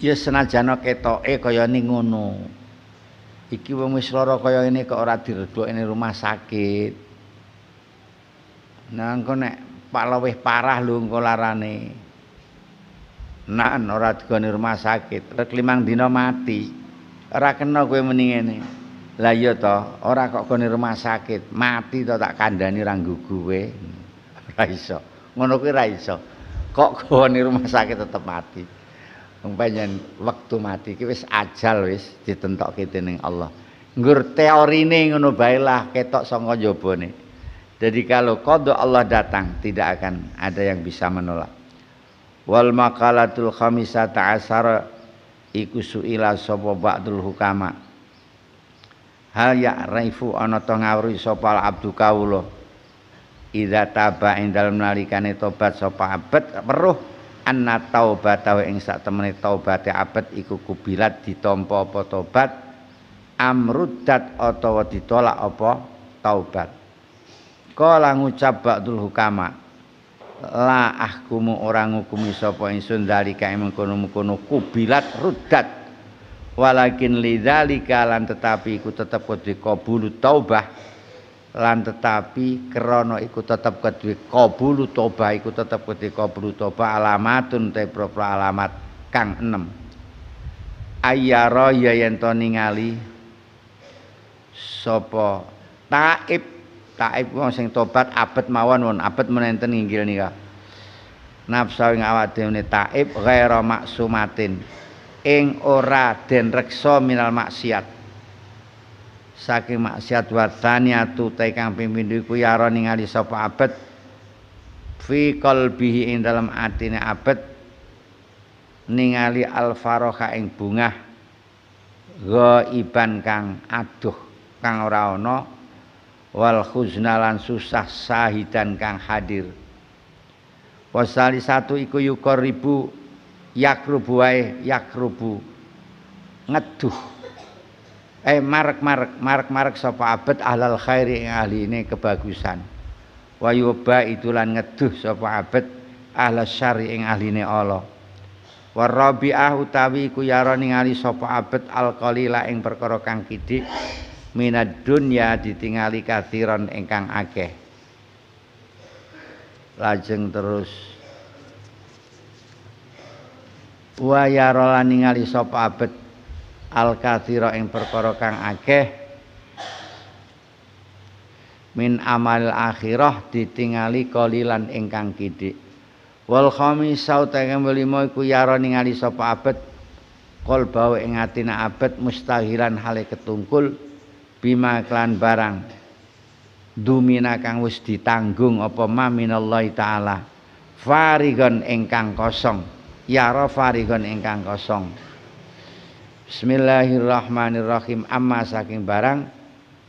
Ya senajan ketoke kaya ning ngono. Iki wong wis lara kaya ngene kok ora diredokne rumah sakit. Nang kok nek Pak laweh parah lho engko larane. Nan ora digone rumah sakit, rek limang dina mati. Ora kena kowe muni ngene. Lah iya ta, ora kok gone rumah sakit, mati ta tak kandhani ra nggo kowe. Ora iso. Ngono kuwi ra iso. Kok gone rumah sakit tetep mati. Wong pancen wektu mati iki wis ajal wis ditentokke dening Allah. Nggur teorine ngono bae lah ketok saka njabane. Jadi kalau qada Allah datang, tidak akan ada yang bisa menolak. Wal maqalatul khamisata asara iku su'ila sapa ba'dul hukama. Hal ya'rifu ana ta ngawruhi sapa abdu kawula. Idza taba indal nalikane tobat sapa abad weruh anna taubat wa ing sak temene taubate abad iku kubilat ditampa apa tobat amruddat utawa ditolak apa taubat. Kala ngucap ba'dul hukama la ahkumu orang ngukumi sapa ingsun dalika mengkono-mengkono kubilat ruddat walakin lidzalika lan tetapi iku tetep kudu kabulu taubah lan tetapi krana iku tetep kudu kabulu taubah iku tetep kudu kabulu taubah alamatun te propro alamat kang enam ayyara ya yen to ningali sapa taib taib wong sing tobat abet mawon won abet menenten nginggil nika nafsu ing awak dhewe taib ghaira maksumatin ing ora den reksa minal maksiat saking maksiat wa tsaniatu ta kang pimindhu iku yaro ningali sapa abet fi qalbihi ing dalem atine abet ningali al faraha ing bungah ghaiban kang aduh kang ora ana wal khuznalan susah sahidan kang hadir wasali satu iku yukor ribu yakrubu wae yakrubu ngeduh eh marek-marek marek-marek sapa abad ahlal khairi ing ahline kebagusan wayuba itulan ngeduh sapa abad ahlas syari ing ahline Allah warabi'ah utawi iku yara ningali sapa abad alqalila ing perkara kang kidik minad dunya ditingali kathiron ingkang akeh lajeng terus wa yarola ningali sapa abet al kathira ing perkara kang akeh min amal akhirah ditingali qalilan ingkang kidik wal khamisau tangem limo iku yaro ningali sapa abet qalbawe ing atine abet mustahilan hale ketungkul bima klan barang dumina kang wis ditanggung apa maminallahi taala farigon engkang kosong yara farigon engkang kosong. Bismillahirrahmanirrahim. Amma saking barang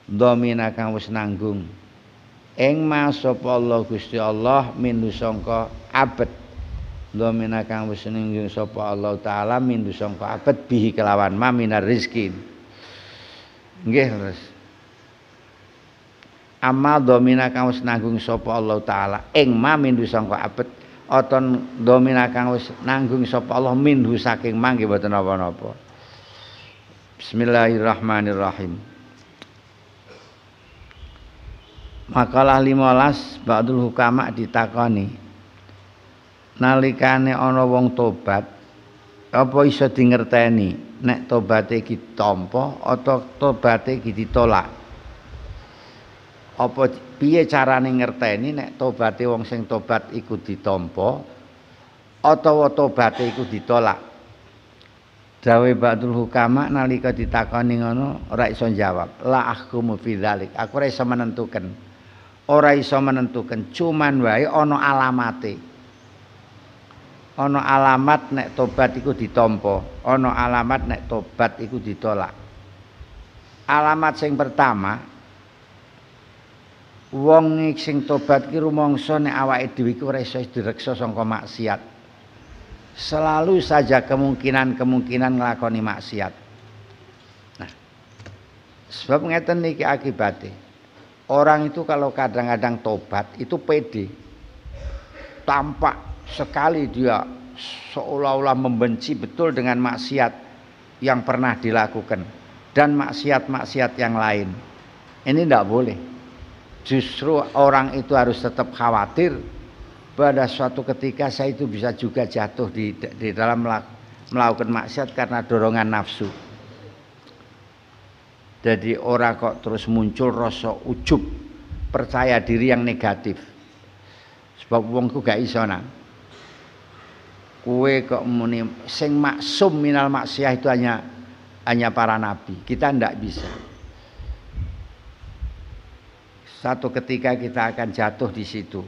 domina kang wis nanggung ing masapa Allah Gusti Allah mindu sangka abet. Domina kang wis nanggung sapa Allah taala mindu sangka abet bihi kelawan maminar rizkin. Nggih terus. Amal domina kang wis nanggung sapa Allah taala ing ma mindu sangka abet oton domina kang wis nanggung sapa Allah mindu saking mangke mboten napa-napa. Bismillahirrahmanirrahim. Makalah lima belas ba'dul hukama ditakoni nalikane ana wong tobat apa iso dingerteni nek tobaté iki ditampa atau tobaté iki ditolak? Apa piye carane ngerteni nek tobaté wong sing tobat iku ditampa utawa tobaté iku ditolak? Dawe ba'dul hukama nalika ditakoni ngono ora iso jawab. La ahkumu fi dzalik. Aku ora iso menentukan. Ora iso menentukan, cuman wae ana alamate. Ana alamat nek tobat iku ditampa, ana alamat nek tobat iku ditolak. Alamat sing pertama, wong sing tobat ki rumangsa nek awake dhewe iku ora iso direksa saka maksiat. Selalu saja kemungkinan-kemungkinan nglakoni maksiat. Nah, sebab ngeten niki akibate. Orang itu kalau kadang-kadang tobat itu pede. Tampak sekali dia seolah-olah membenci betul dengan maksiat yang pernah dilakukan dan maksiat-maksiat yang lain. Ini tidak boleh. Justru orang itu harus tetap khawatir pada suatu ketika saya itu bisa juga jatuh di, di dalam melakukan maksiat karena dorongan nafsu. Jadi orang kok terus muncul rasa ujub, percaya diri yang negatif. Sebab wong ku gak iso nang. Kue kok muni sing maksum minal maksiat itu hanya hanya para nabi. Kita ndak bisa. Satu ketika kita akan jatuh di situ.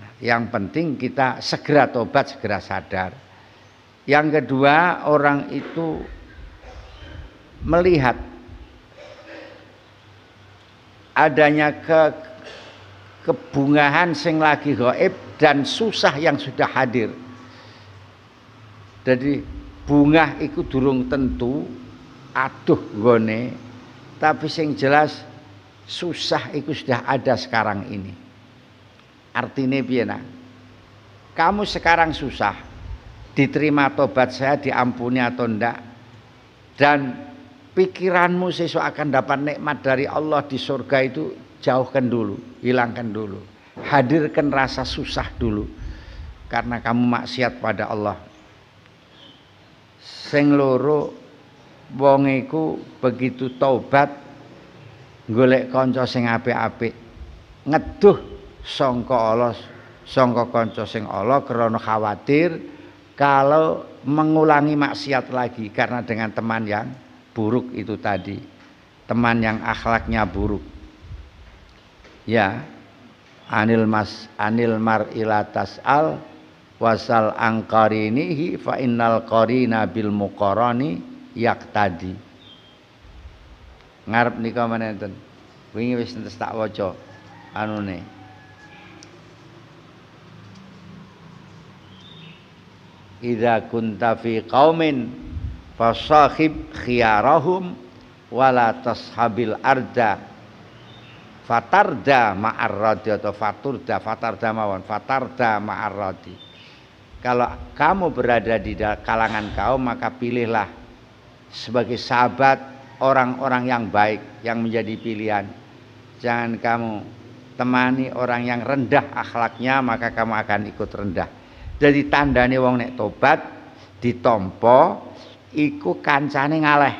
Nah, yang penting kita segera tobat, segera sadar. Yang kedua, orang itu melihat adanya ke kebungahan sing lagi gaib dan susah yang sudah hadir. Jadi bunga itu durung tentu aduh gone, tapi sing jelas susah itu sudah ada sekarang ini. Artinya piye nak? Kamu sekarang susah, diterima tobat saya, diampuni atau ndak, dan pikiranmu sesuatu akan dapat nikmat dari Allah di surga itu jauhkan dulu, hilangkan dulu, hadirkan rasa susah dulu, karena kamu maksiat pada Allah. Sing loro wong iku begitu taubat golek kanca sing apik-apik, ngeduh sangka Allah, sangka kanca sing Allah karena khawatir kalau mengulangi maksiat lagi karena dengan teman yang buruk itu tadi, teman yang akhlaknya buruk. Ya, anil mas anil mar ilatas al wasal angkarinihi fa innal qarina bil muqarani yaktadi. Ngarep nika menenten wingi wis entas tak waca anune. Idza kunta fi qaumin fasahib khiyarahum wala tashabil arda fatarda ma'arradi atau faturda fatarda mawon fatarda ma'arradi. Kalau kamu berada di kalangan kaum, maka pilihlah sebagai sahabat orang-orang yang baik yang menjadi pilihan. Jangan kamu temani orang yang rendah akhlaknya, maka kamu akan ikut rendah. Jadi tandane wong nek tobat ditampa iku kancane ngaleh.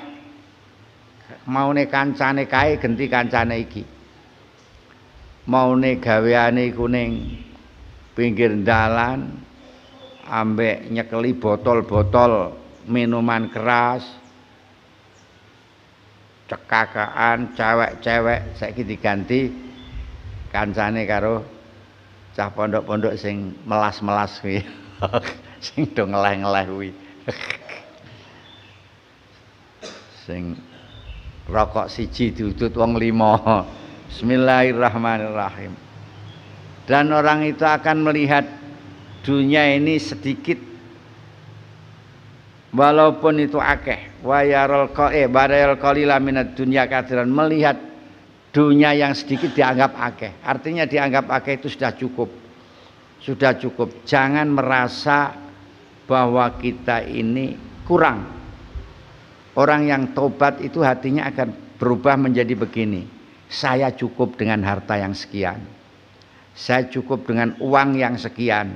Maune kancane kae genti kancane iki. Maune gaweane iku ning pinggir dalan ambek nyekeli botol-botol minuman keras cekakaan cewek-cewek saiki diganti kancane karo cah pondok-pondok sing melas-melas kuwi sing do ngeleh-ngeleh kuwi sing rokok siji diudut wong lima. Bismillahirrahmanirrahim. Dan orang itu akan melihat dunia ini sedikit walaupun itu akeh. Wa yarul qa'i baril qalila minad dunya katsiran, melihat dunia yang sedikit dianggap akeh. Artinya dianggap akeh itu sudah cukup. Sudah cukup. Jangan merasa bahwa kita ini kurang. Orang yang tobat itu hatinya akan berubah menjadi begini. Saya cukup dengan harta yang sekian. Saya cukup dengan uang yang sekian.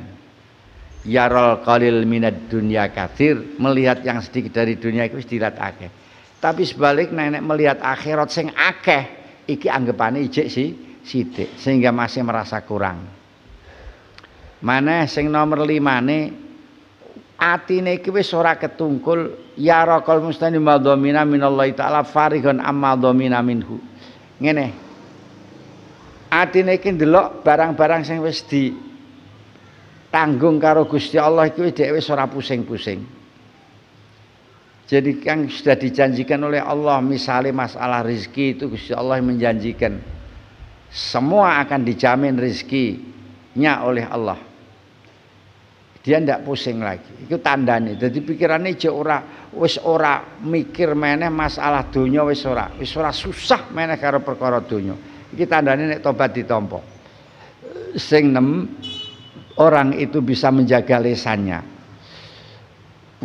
Yarol qalil minad dunya katsir, melihat yang sedikit dari dunia itu istirahat akeh. Tapi sebalik nenek melihat akhirat sing akeh, iki anggapane ijek si sithik sehingga masih merasa kurang. Maneh sing nomor limane atine iki wis ora ketungkul. Ya raqal mustani madhamina minallahi ta'ala farighun amma dhamina minhu. Ngene. Atine iki ndelok barang-barang sing wis ditanggung karo Gusti Allah iki dhek wis ora pusing-pusing. Jadi yang sudah dijanjikan oleh Allah, misalnya masalah rezeki itu Gusti Allah menjanjikan semua akan dijamin rezekinya oleh Allah. Dia ndak pusing lagi. Itu tandane. Jadi pikirannya je ora wis ora mikir meneh masalah dunia, wis ora wis ora susah meneh karo perkara dunia. Iki tandane nek tobat ditampa. Sing enam, orang itu bisa menjaga lisannya.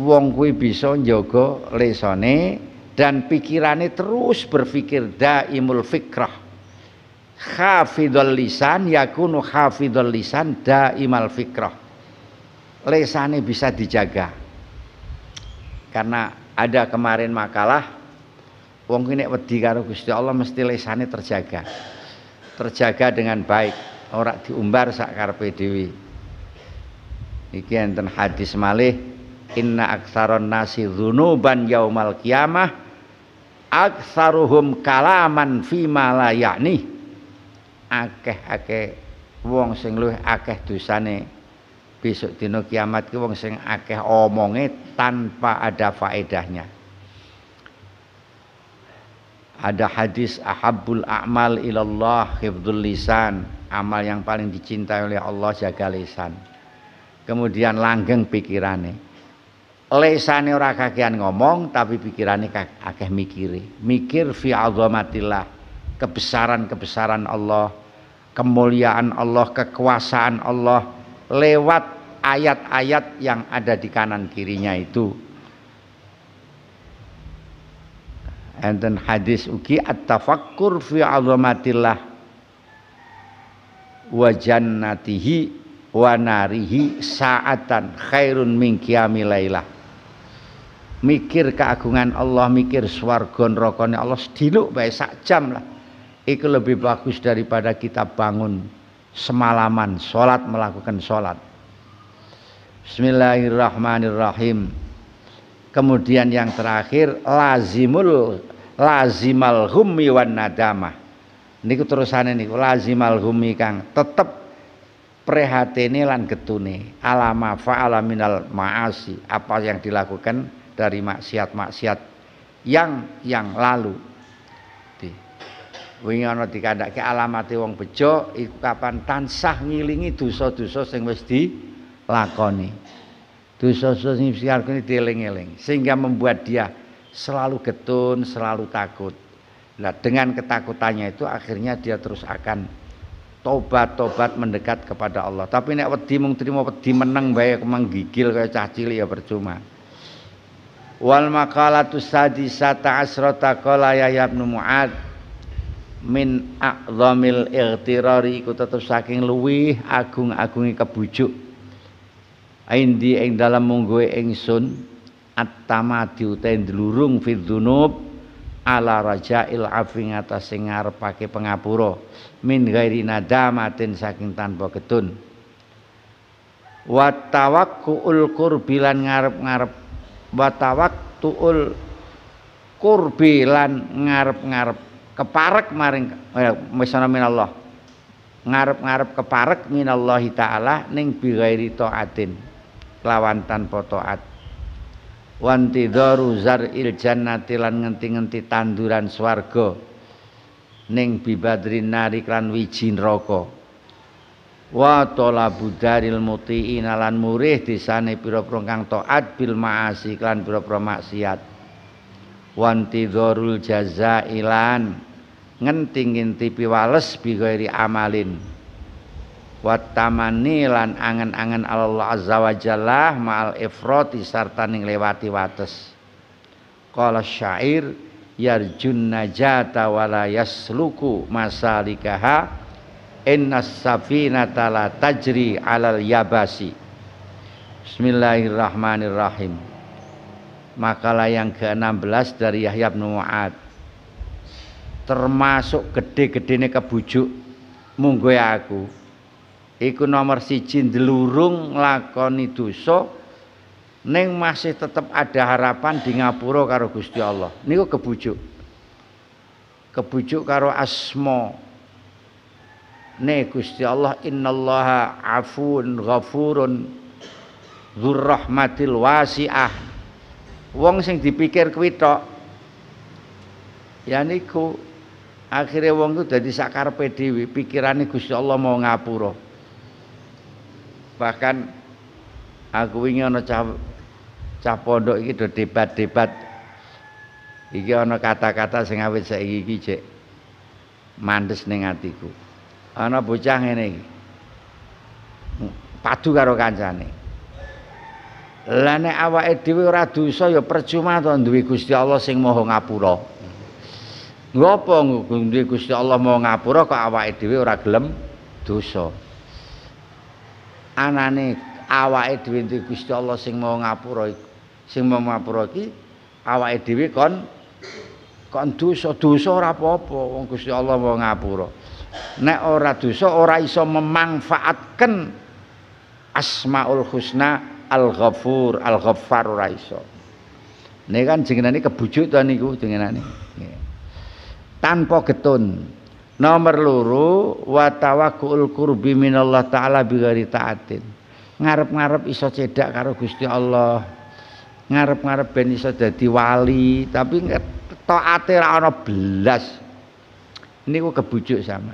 Wong kuwi bisa njaga lisane dan pikirannya terus berpikir daimul fikrah. Khafidul lisan yakunu khafidul lisan daimal fikrah. Lesane bisa dijaga karena ada kemarin makalah wong ki nek wedi karo Gusti Allah mesti lesane terjaga terjaga dengan baik, ora diumbar sak karepe dhewe. Iki enten hadis malih, inna aktsaron nasi dzunuban yaumal qiyamah aktsaruhum kalaman fima la ya'ni. Akeh-akeh wong sing luwih akeh dosane besok dino kiamat ki wong sing akeh omonge tanpa ada faedahnya. Ada hadis ahabbul a'mal ilallah hifdzul lisan, amal yang paling dicintai oleh Allah jaga lisan. Kemudian langgeng pikirane. Lisane ora kakean ngomong tapi pikirane akeh mikire. Mikir fi azamatillah, kebesaran-kebesaran Allah, kemuliaan Allah, kekuasaan Allah lewat ayat-ayat yang ada di kanan kirinya itu. Enten hadis uki at-tafakkur fi 'azamatillah wa jannatihi wa narihi sa'atan khairun min qiyamil lailah. Mikir keagungan Allah, mikir swarga nerakane Allah sediluk bae sak jam lah. Iku lebih bagus daripada kita bangun semalaman sholat melakukan sholat. Bismillahirrahmanirrahim. Kemudian yang terakhir lazimul lazimal hummi wan nadamah. Niku terusane niku lazimal hummi kang tetep prihatine lan getune alama fa'ala minal maasi, apa yang dilakukan dari maksiat-maksiat yang yang lalu. Wingi ana dikandhake alamate wong bejo iku kapan tansah ngilingi dosa-dosa sing wis dilakoni. Dosa-dosa sing wis dilakoni dieling-eling sehingga membuat dia selalu getun, selalu takut. Nah, dengan ketakutannya itu akhirnya dia terus akan tobat-tobat mendekat kepada Allah. Tapi nek wedi mung trimo wedi meneng bae menggigil kaya cah cilik ya percuma. Wal maqalatus sadisata asrata qala Yahya bin Mu'adz min a'zamil ightirari, iku tetep saking luwih agung-agungi kebujuk indi ing dalam munggoe ingsun at-tamadi utahe ndlurung fi dzunub ala rajail afi ngatasé ngarepake pangapura min ghairi nadamatin saking tanpa getun wa tawakkuul qurbilan ngarep-ngarep wa tawaktuul kurbi lan ngarep-ngarep keparek maring misana minallah, ngarep-ngarep keparek minallahi ta'ala ning bighairi ta'atin lawan tanpa ta'at, wantidharu zar'il jannati lan ngenti-ngenti tanduran swarga ning bibadrin nari lan wiji neraka, wa talabu daril muti'ina lan murih disane pira-pira kang taat bil ma'asi lan pira-pira maksiat, wantidharul jazailan ngenti-ngenti piwales bighairi amalin, watamani lan angen-angen Allah azza wa jalla ma'al ifrati sarta ning lewati wates. Qala syair yarjun najata wala yasluku masalikaha innas safinata la tajri alal yabasi. Bismillahirrahmanirrahim. Makalah yang ke enam belas dari Yahya bin Mu'adz. Termasuk gede-gedene kebujuk munggo aku. Iku nomor siji ndelurung nglakoni dosa ning masih tetap ada harapan di ngapura karo Gusti Allah. Niku kebujuk. Kebujuk karo asma ne Gusti Allah, innallaha afun ghafurun dzurrahmatil wasi'ah. Wong sing dipikir kuwi tok ya niku akhire wong ku dadi sakarepe dhewe, pikirane Gusti Allah mau ngapura. Bahkan aku wingi ana cah, cah pondok iki do debat-debat iki ana kata-kata sing awit saiki iki jek mandes ning atiku. Ana bocah ngene iki padu karo kancane, lha nek awake dhewe ora dosa ya percuma to duwe Gusti Allah sing maha ngapura. Ngopo duwe Gusti Allah maha ngapura kok awake dhewe ora gelem dosa? Anane awake dhewe duwe Gusti Allah sing maha ngapura iki, sing maha ngapura iki awake dhewe kon kon dosa-dosa ora apa-apa, wong Gusti Allah maha ngapura. Nek ora dosa ora iso memanfaatkan Asmaul Husna Al Ghafur Al Ghaffar ora iso. Nek kan jenengan iki kebujuk to niku jenengan iki. Tanpa getun. Nomor loro wa tawakkul qurbi minallah taala bighairi taatin. Ngarep-ngarep iso cedak karo Gusti Allah. Ngarep-ngarep ben iso dadi wali, tapi taate ora ana belas. Niku kebujuk sama.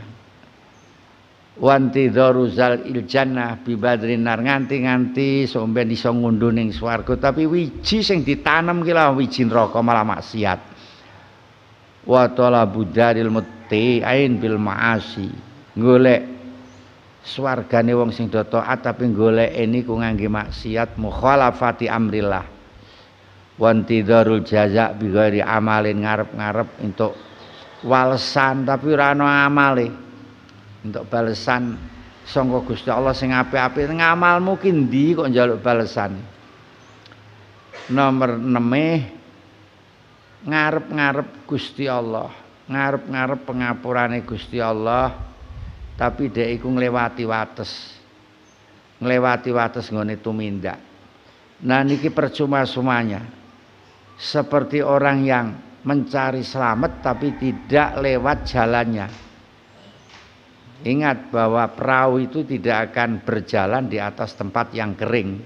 Wanti dzaruzal iljannah bi badrin nar, nganti-nganti somben iso ngundhu ning swarga, tapi wiji sing ditanam ki lah wiji neraka malah maksiat. Wa talabu daril muttiin bil maasi. Golek swargane wong sing do taat tapi goleke niku ngangge maksiat, mukhalafati amrillah. Wanti dzarul jaza bi ghairi amalin, ngarep-ngarep entuk walesan tapi ora ana amale, untuk balesan sangka Gusti Allah sing apik-apik. Ngamalmu ki ndi kok njaluk balesan? Nomor enam, ngarep-ngarep Gusti Allah, ngarep-ngarep pengapurane Gusti Allah, tapi dhek iku nglewati wates. Nglewati wates nggone tumindak. Nah niki percuma semuanya. Seperti orang yang mencari selamat tapi tidak lewat jalannya. Ingat bahwa perahu itu tidak akan berjalan di atas tempat yang kering.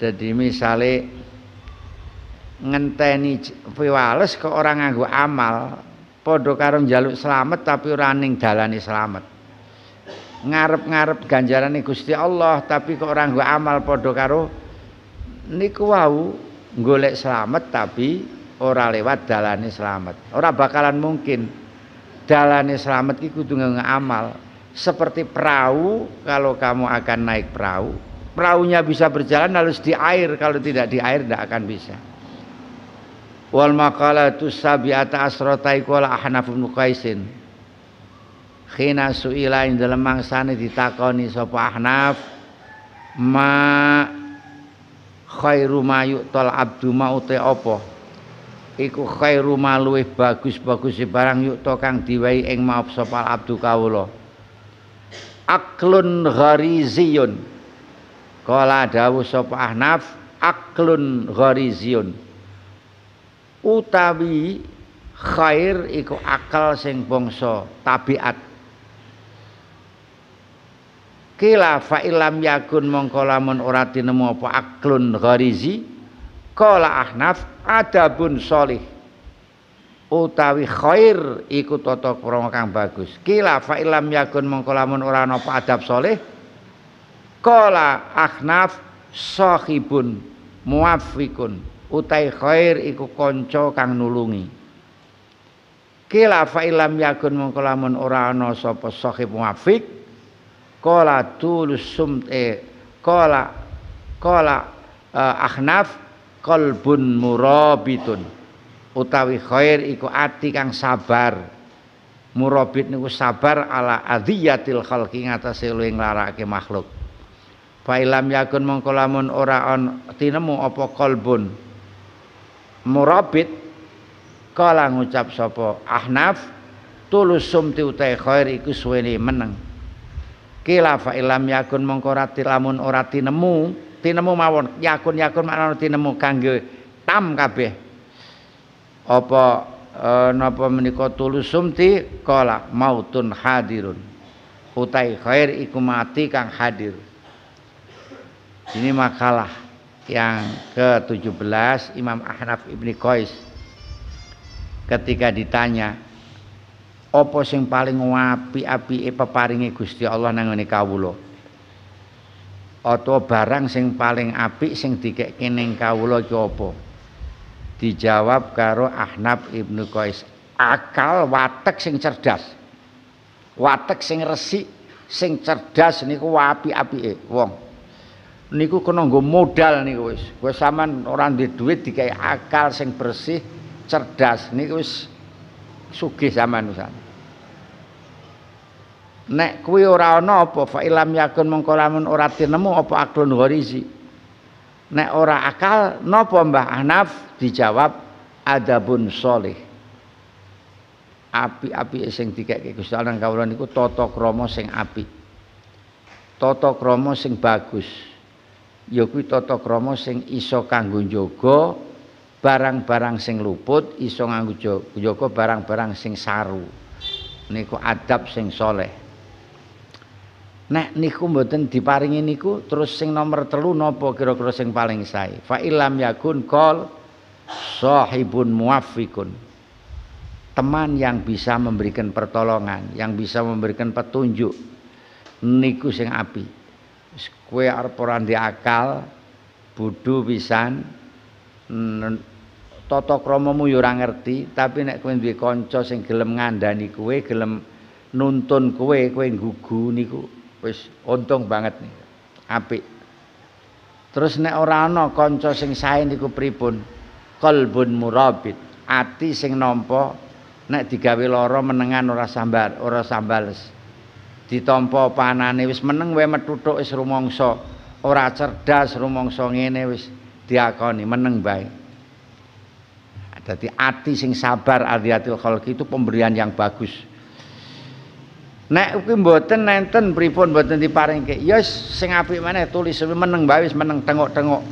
Jadi misalnya ngenteni piwales ke orang nganggo amal, padha karo njaluk selamat tapi ora ning dalane selamat. Ngarep-ngarep ganjarane Gusti Allah tapi kok ora nganggo amal, padha karo niku wau golek selamat tapi ora lewat dalane selamat. Ora bakalan mungkin. Dalane selamat itu kudu ngamal. Seperti perahu, kalau kamu akan naik perahu, perahunya bisa berjalan harus di air. Kalau tidak di air tidak akan bisa. Wal maqalatu sabi'ata asrataiku ala Ahnaf bin Qais. Khina su'ila ing dalem mangsane ditakoni sapa Ahnaf, ma khairu ma yu'tal abdu maute apa iku khairu ma luwih bagus-bagus barang yukta kang diwehi ing maaf sapa abdu kawula. Aklun ghariziyun, kala dawuh sapa Ahnaf aklun ghariziyun, utawi khair iku akal sing bangsa tabiat. Kila fa ilam yakun mongko lamun ora tinemu apa aklun gharizi, qala Ahnaf adabun sholih, utawi khair iku tata krama kang bagus. Kila fa ilam yakun mongko lamun ora ana apa adab sholih, qala Ahnaf sahibun muafikun, utai khair iku kanca kang nulungi. Kila fa ilam yakun mongko lamun ora ana sapa sahib muafik, qala tulus sumt eh qala qala eh, Ahnaf qalbun murabitun, utawi khair iku ati kang sabar. Murabit niku sabar ala adhiyatil khalqi, ngatasi luwih nglarake makhluk. Fa ilam yakun mongko lamun ora ana tinemu apa qalbun murabit, kala ngucap sapa Ahnaf tulus sumti, utai khair iku suwene meneng. Kila fa ilam yakun mongko rati lamun ora tinemu, tinemu mawon yakun yakun makna tinemu kangge tam kabeh apa e, napa menika tulus sumti, kala mautun hadirun, utai khair iku mati kang hadir. Ini makalah yang ke tujuh belas Imam Ahnaf bin Qais. Ketika ditanya apa sing paling apik-apike peparinge Gusti Allah nang ngene kawula, atau barang sing paling apik sing dikekke ning kawula iki apa, dijawab karo Ahnaf bin Qais, akal, watek sing cerdas, watek sing resik, sing cerdas niku apik-apike wong. Niku kena nggo modal niku wis, wis sampean ora duwe dhuwit dikekke akal sing bersih cerdas niku wis sugih sampean nusan. Nek kuwi ora ana apa fa ilam yakun mongko lamun ora tinemu apa aklun gharizi. Nek ora akal napa Mbah Ahnaf, dijawab adabun sholih. Api-api sing dikekke Gusti Allah nang kawula niku tata krama sing apik. Tata krama sing bagus. Ya kuwi tata krama sing iso kanggo njaga barang-barang sing luput, iso nganggo jaga barang-barang sing saru. Niku adab sing soleh. Nek niku mboten diparingi niku, terus sing nomor telu napa kira-kira sing paling sae? Fa ilam yakun qol sahibun muafikun, teman yang bisa memberikan pertolongan, yang bisa memberikan petunjuk, niku sing apik. Kowe arep ora ndek akal, bodho pisan, tata kramamu yo ora ngerti, tapi nek kowe duwe kanca sing gelem ngandani kowe, gelem nuntun kowe, kowe nggugu niku wis untung banget niku. Apik. Terus nek ora ana kanca sing sae niku pripun? Qalbun murabit, ati sing nampa nek digawe lara menengan ora sambar, ora sambales. Ditampa panane wis meneng wae metuthuk wis rumangsa, ora cerdas rumangsa ngene wis diakoni meneng baik. Dadi ati sing sabar adiatul khalqi itu pemberian yang bagus. Nek kuwi mboten nenten pripun mboten diparingke. Ya sing apik maneh tulis meneng bae wis meneng tengok-tengok.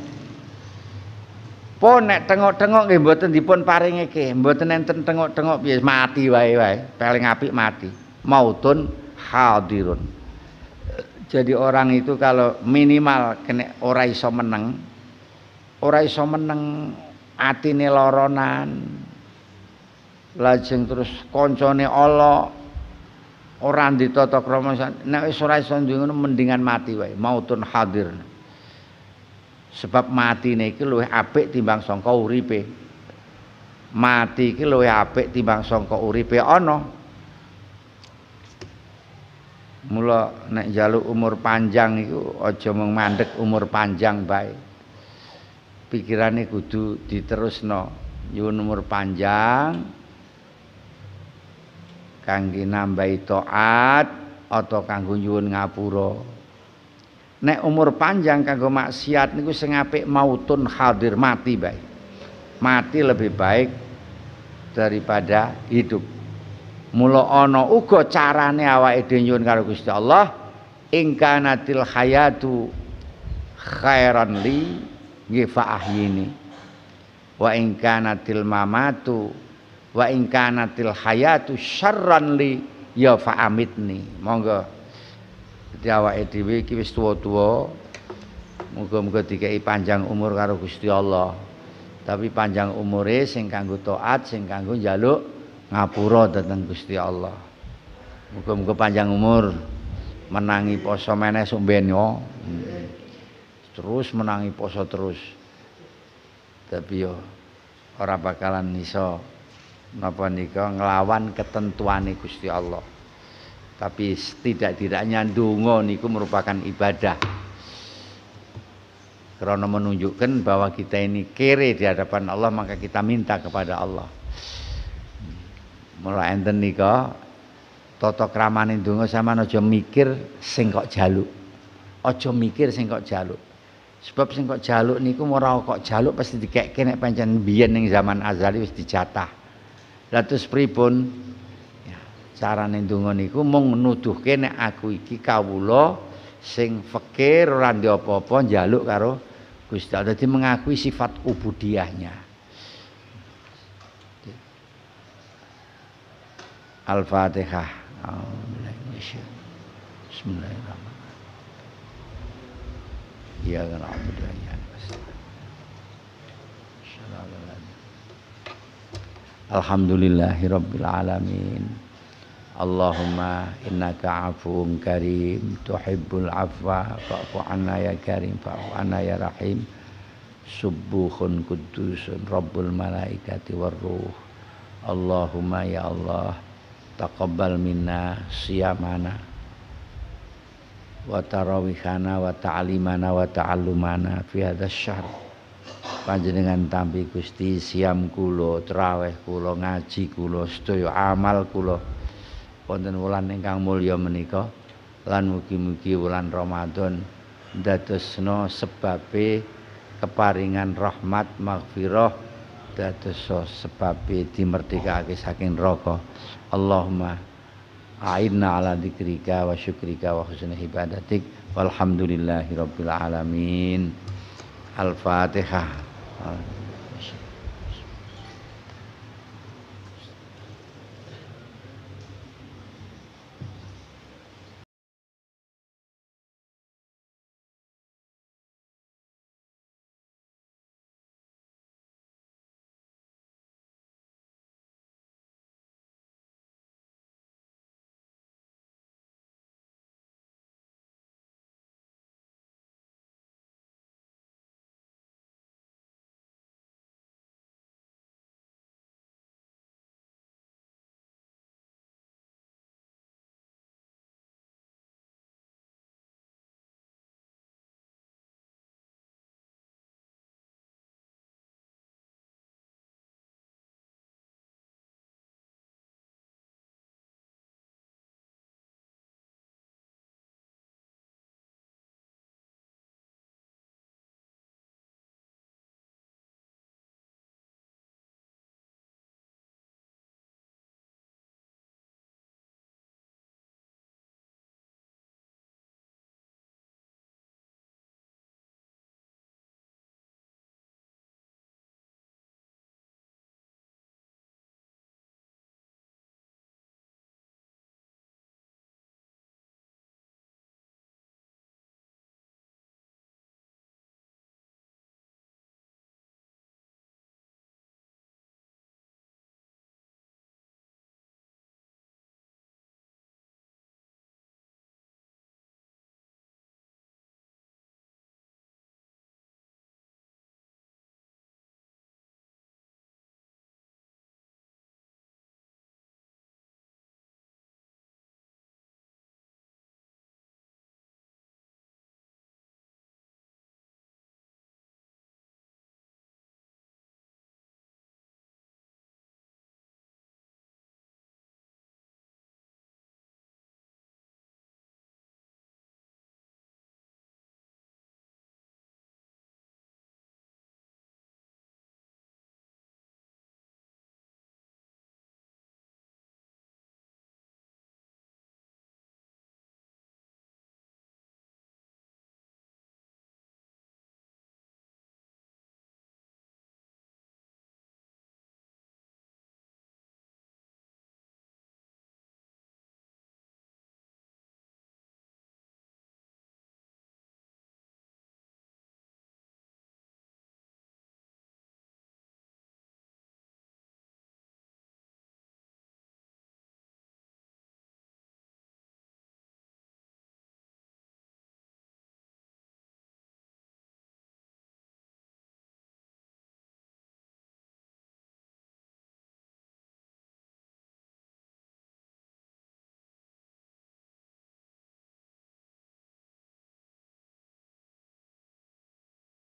Pun nek tengok-tengok nggih mboten dipun paringke, mboten nenten tengok-tengok piye mati wae wae. Paling apik mati. Mautun hadirun. Jadi orang itu kalau minimal kena ora iso meneng, ora iso meneng, atine loronan, lajeng terus koncone olok, ora ditata krama, nek wis ora iso ndung ngono mendingan mati wae, mautun hadir. Sebab matine iki luwih apik timbang sangka uripe. Mati iki luwih apik timbang sangka uripe ana. Mula nek njaluk umur panjang iku aja mung mandeg umur panjang bae. Pikirane kudu diterusno yun umur panjang kangge nambahi taat atau kanggo nyuwun ngapura. Nek umur panjang kanggo maksiat niku sing apik mautun hadir, mati baik. Mati lebih baik daripada hidup. Mula ana uga carane awake dhewe nyuwun karo Gusti Allah, ingkanatil hayatu khairan li nggih fa'ahyini wa in kanatil mamatu wa in kanatil hayatu syarran li ya fa'amitni. Monggo dadi awake dhewe iki wis tuwa-tuwa, muga-muga dikai panjang umur karo Gusti Allah. Tapi panjang umure sing kanggo taat, sing kanggo njaluk ngapura dhateng Gusti Allah. Muga-muga panjang umur, menangi poso meneh sumben yo. Terus menangi poso terus. Tapi yo ora bakalan iso napa nika nglawan ketentuane Gusti Allah. Tapi setidak-tidaknya ndonga niku merupakan ibadah, karena menunjukkan bahwa kita ini kere di hadapan Allah, maka kita minta kepada Allah. Mula enten nika tata kramane ndonga sampean aja mikir sing kok jaluk, aja mikir sing kok jaluk, sebab sing kok jaluk niku ora kok jaluk pasti dikekke, nek pancen biyen ning zaman azali wis dijatah. Lah terus pripun carane ndonga niku? Mung nuduhke nek aku iki kawula sing fakir ora ndek apa-apa njaluk karo Gusti Allah. Dadi mengakui sifat ubudiyahnya. Al-Fatihah. Bismillahirrahmanirrahim. Ya Rabbi ya Alhamdulillahirabbil alamin. Allahumma innaka afuwun karim tuhibbul afwa fa'fu anna ya karim fa'fu anna ya rahim. Subuhun kudusun rabbul malaikati warruh. Allahumma ya Allah taqabbal minna siyamana wa tarawihana wa ta'limana wa ta'allumana fi hadzal syahr. Panjenengan tampi Gusti siam kula, tarawih kula, ngaji kula, sedaya amal kula wonten wulan ingkang mulya menika, lan mugi-mugi wulan Ramadan dadosna sebabe keparingan rahmat maghfirah, dadosna sebabe dimerdekake saking neraka. Allahumma a'inna ala dzikrika wa syukrika wa husni ibadatik. Walhamdulillahirabbil alamin. Al-Fatihah.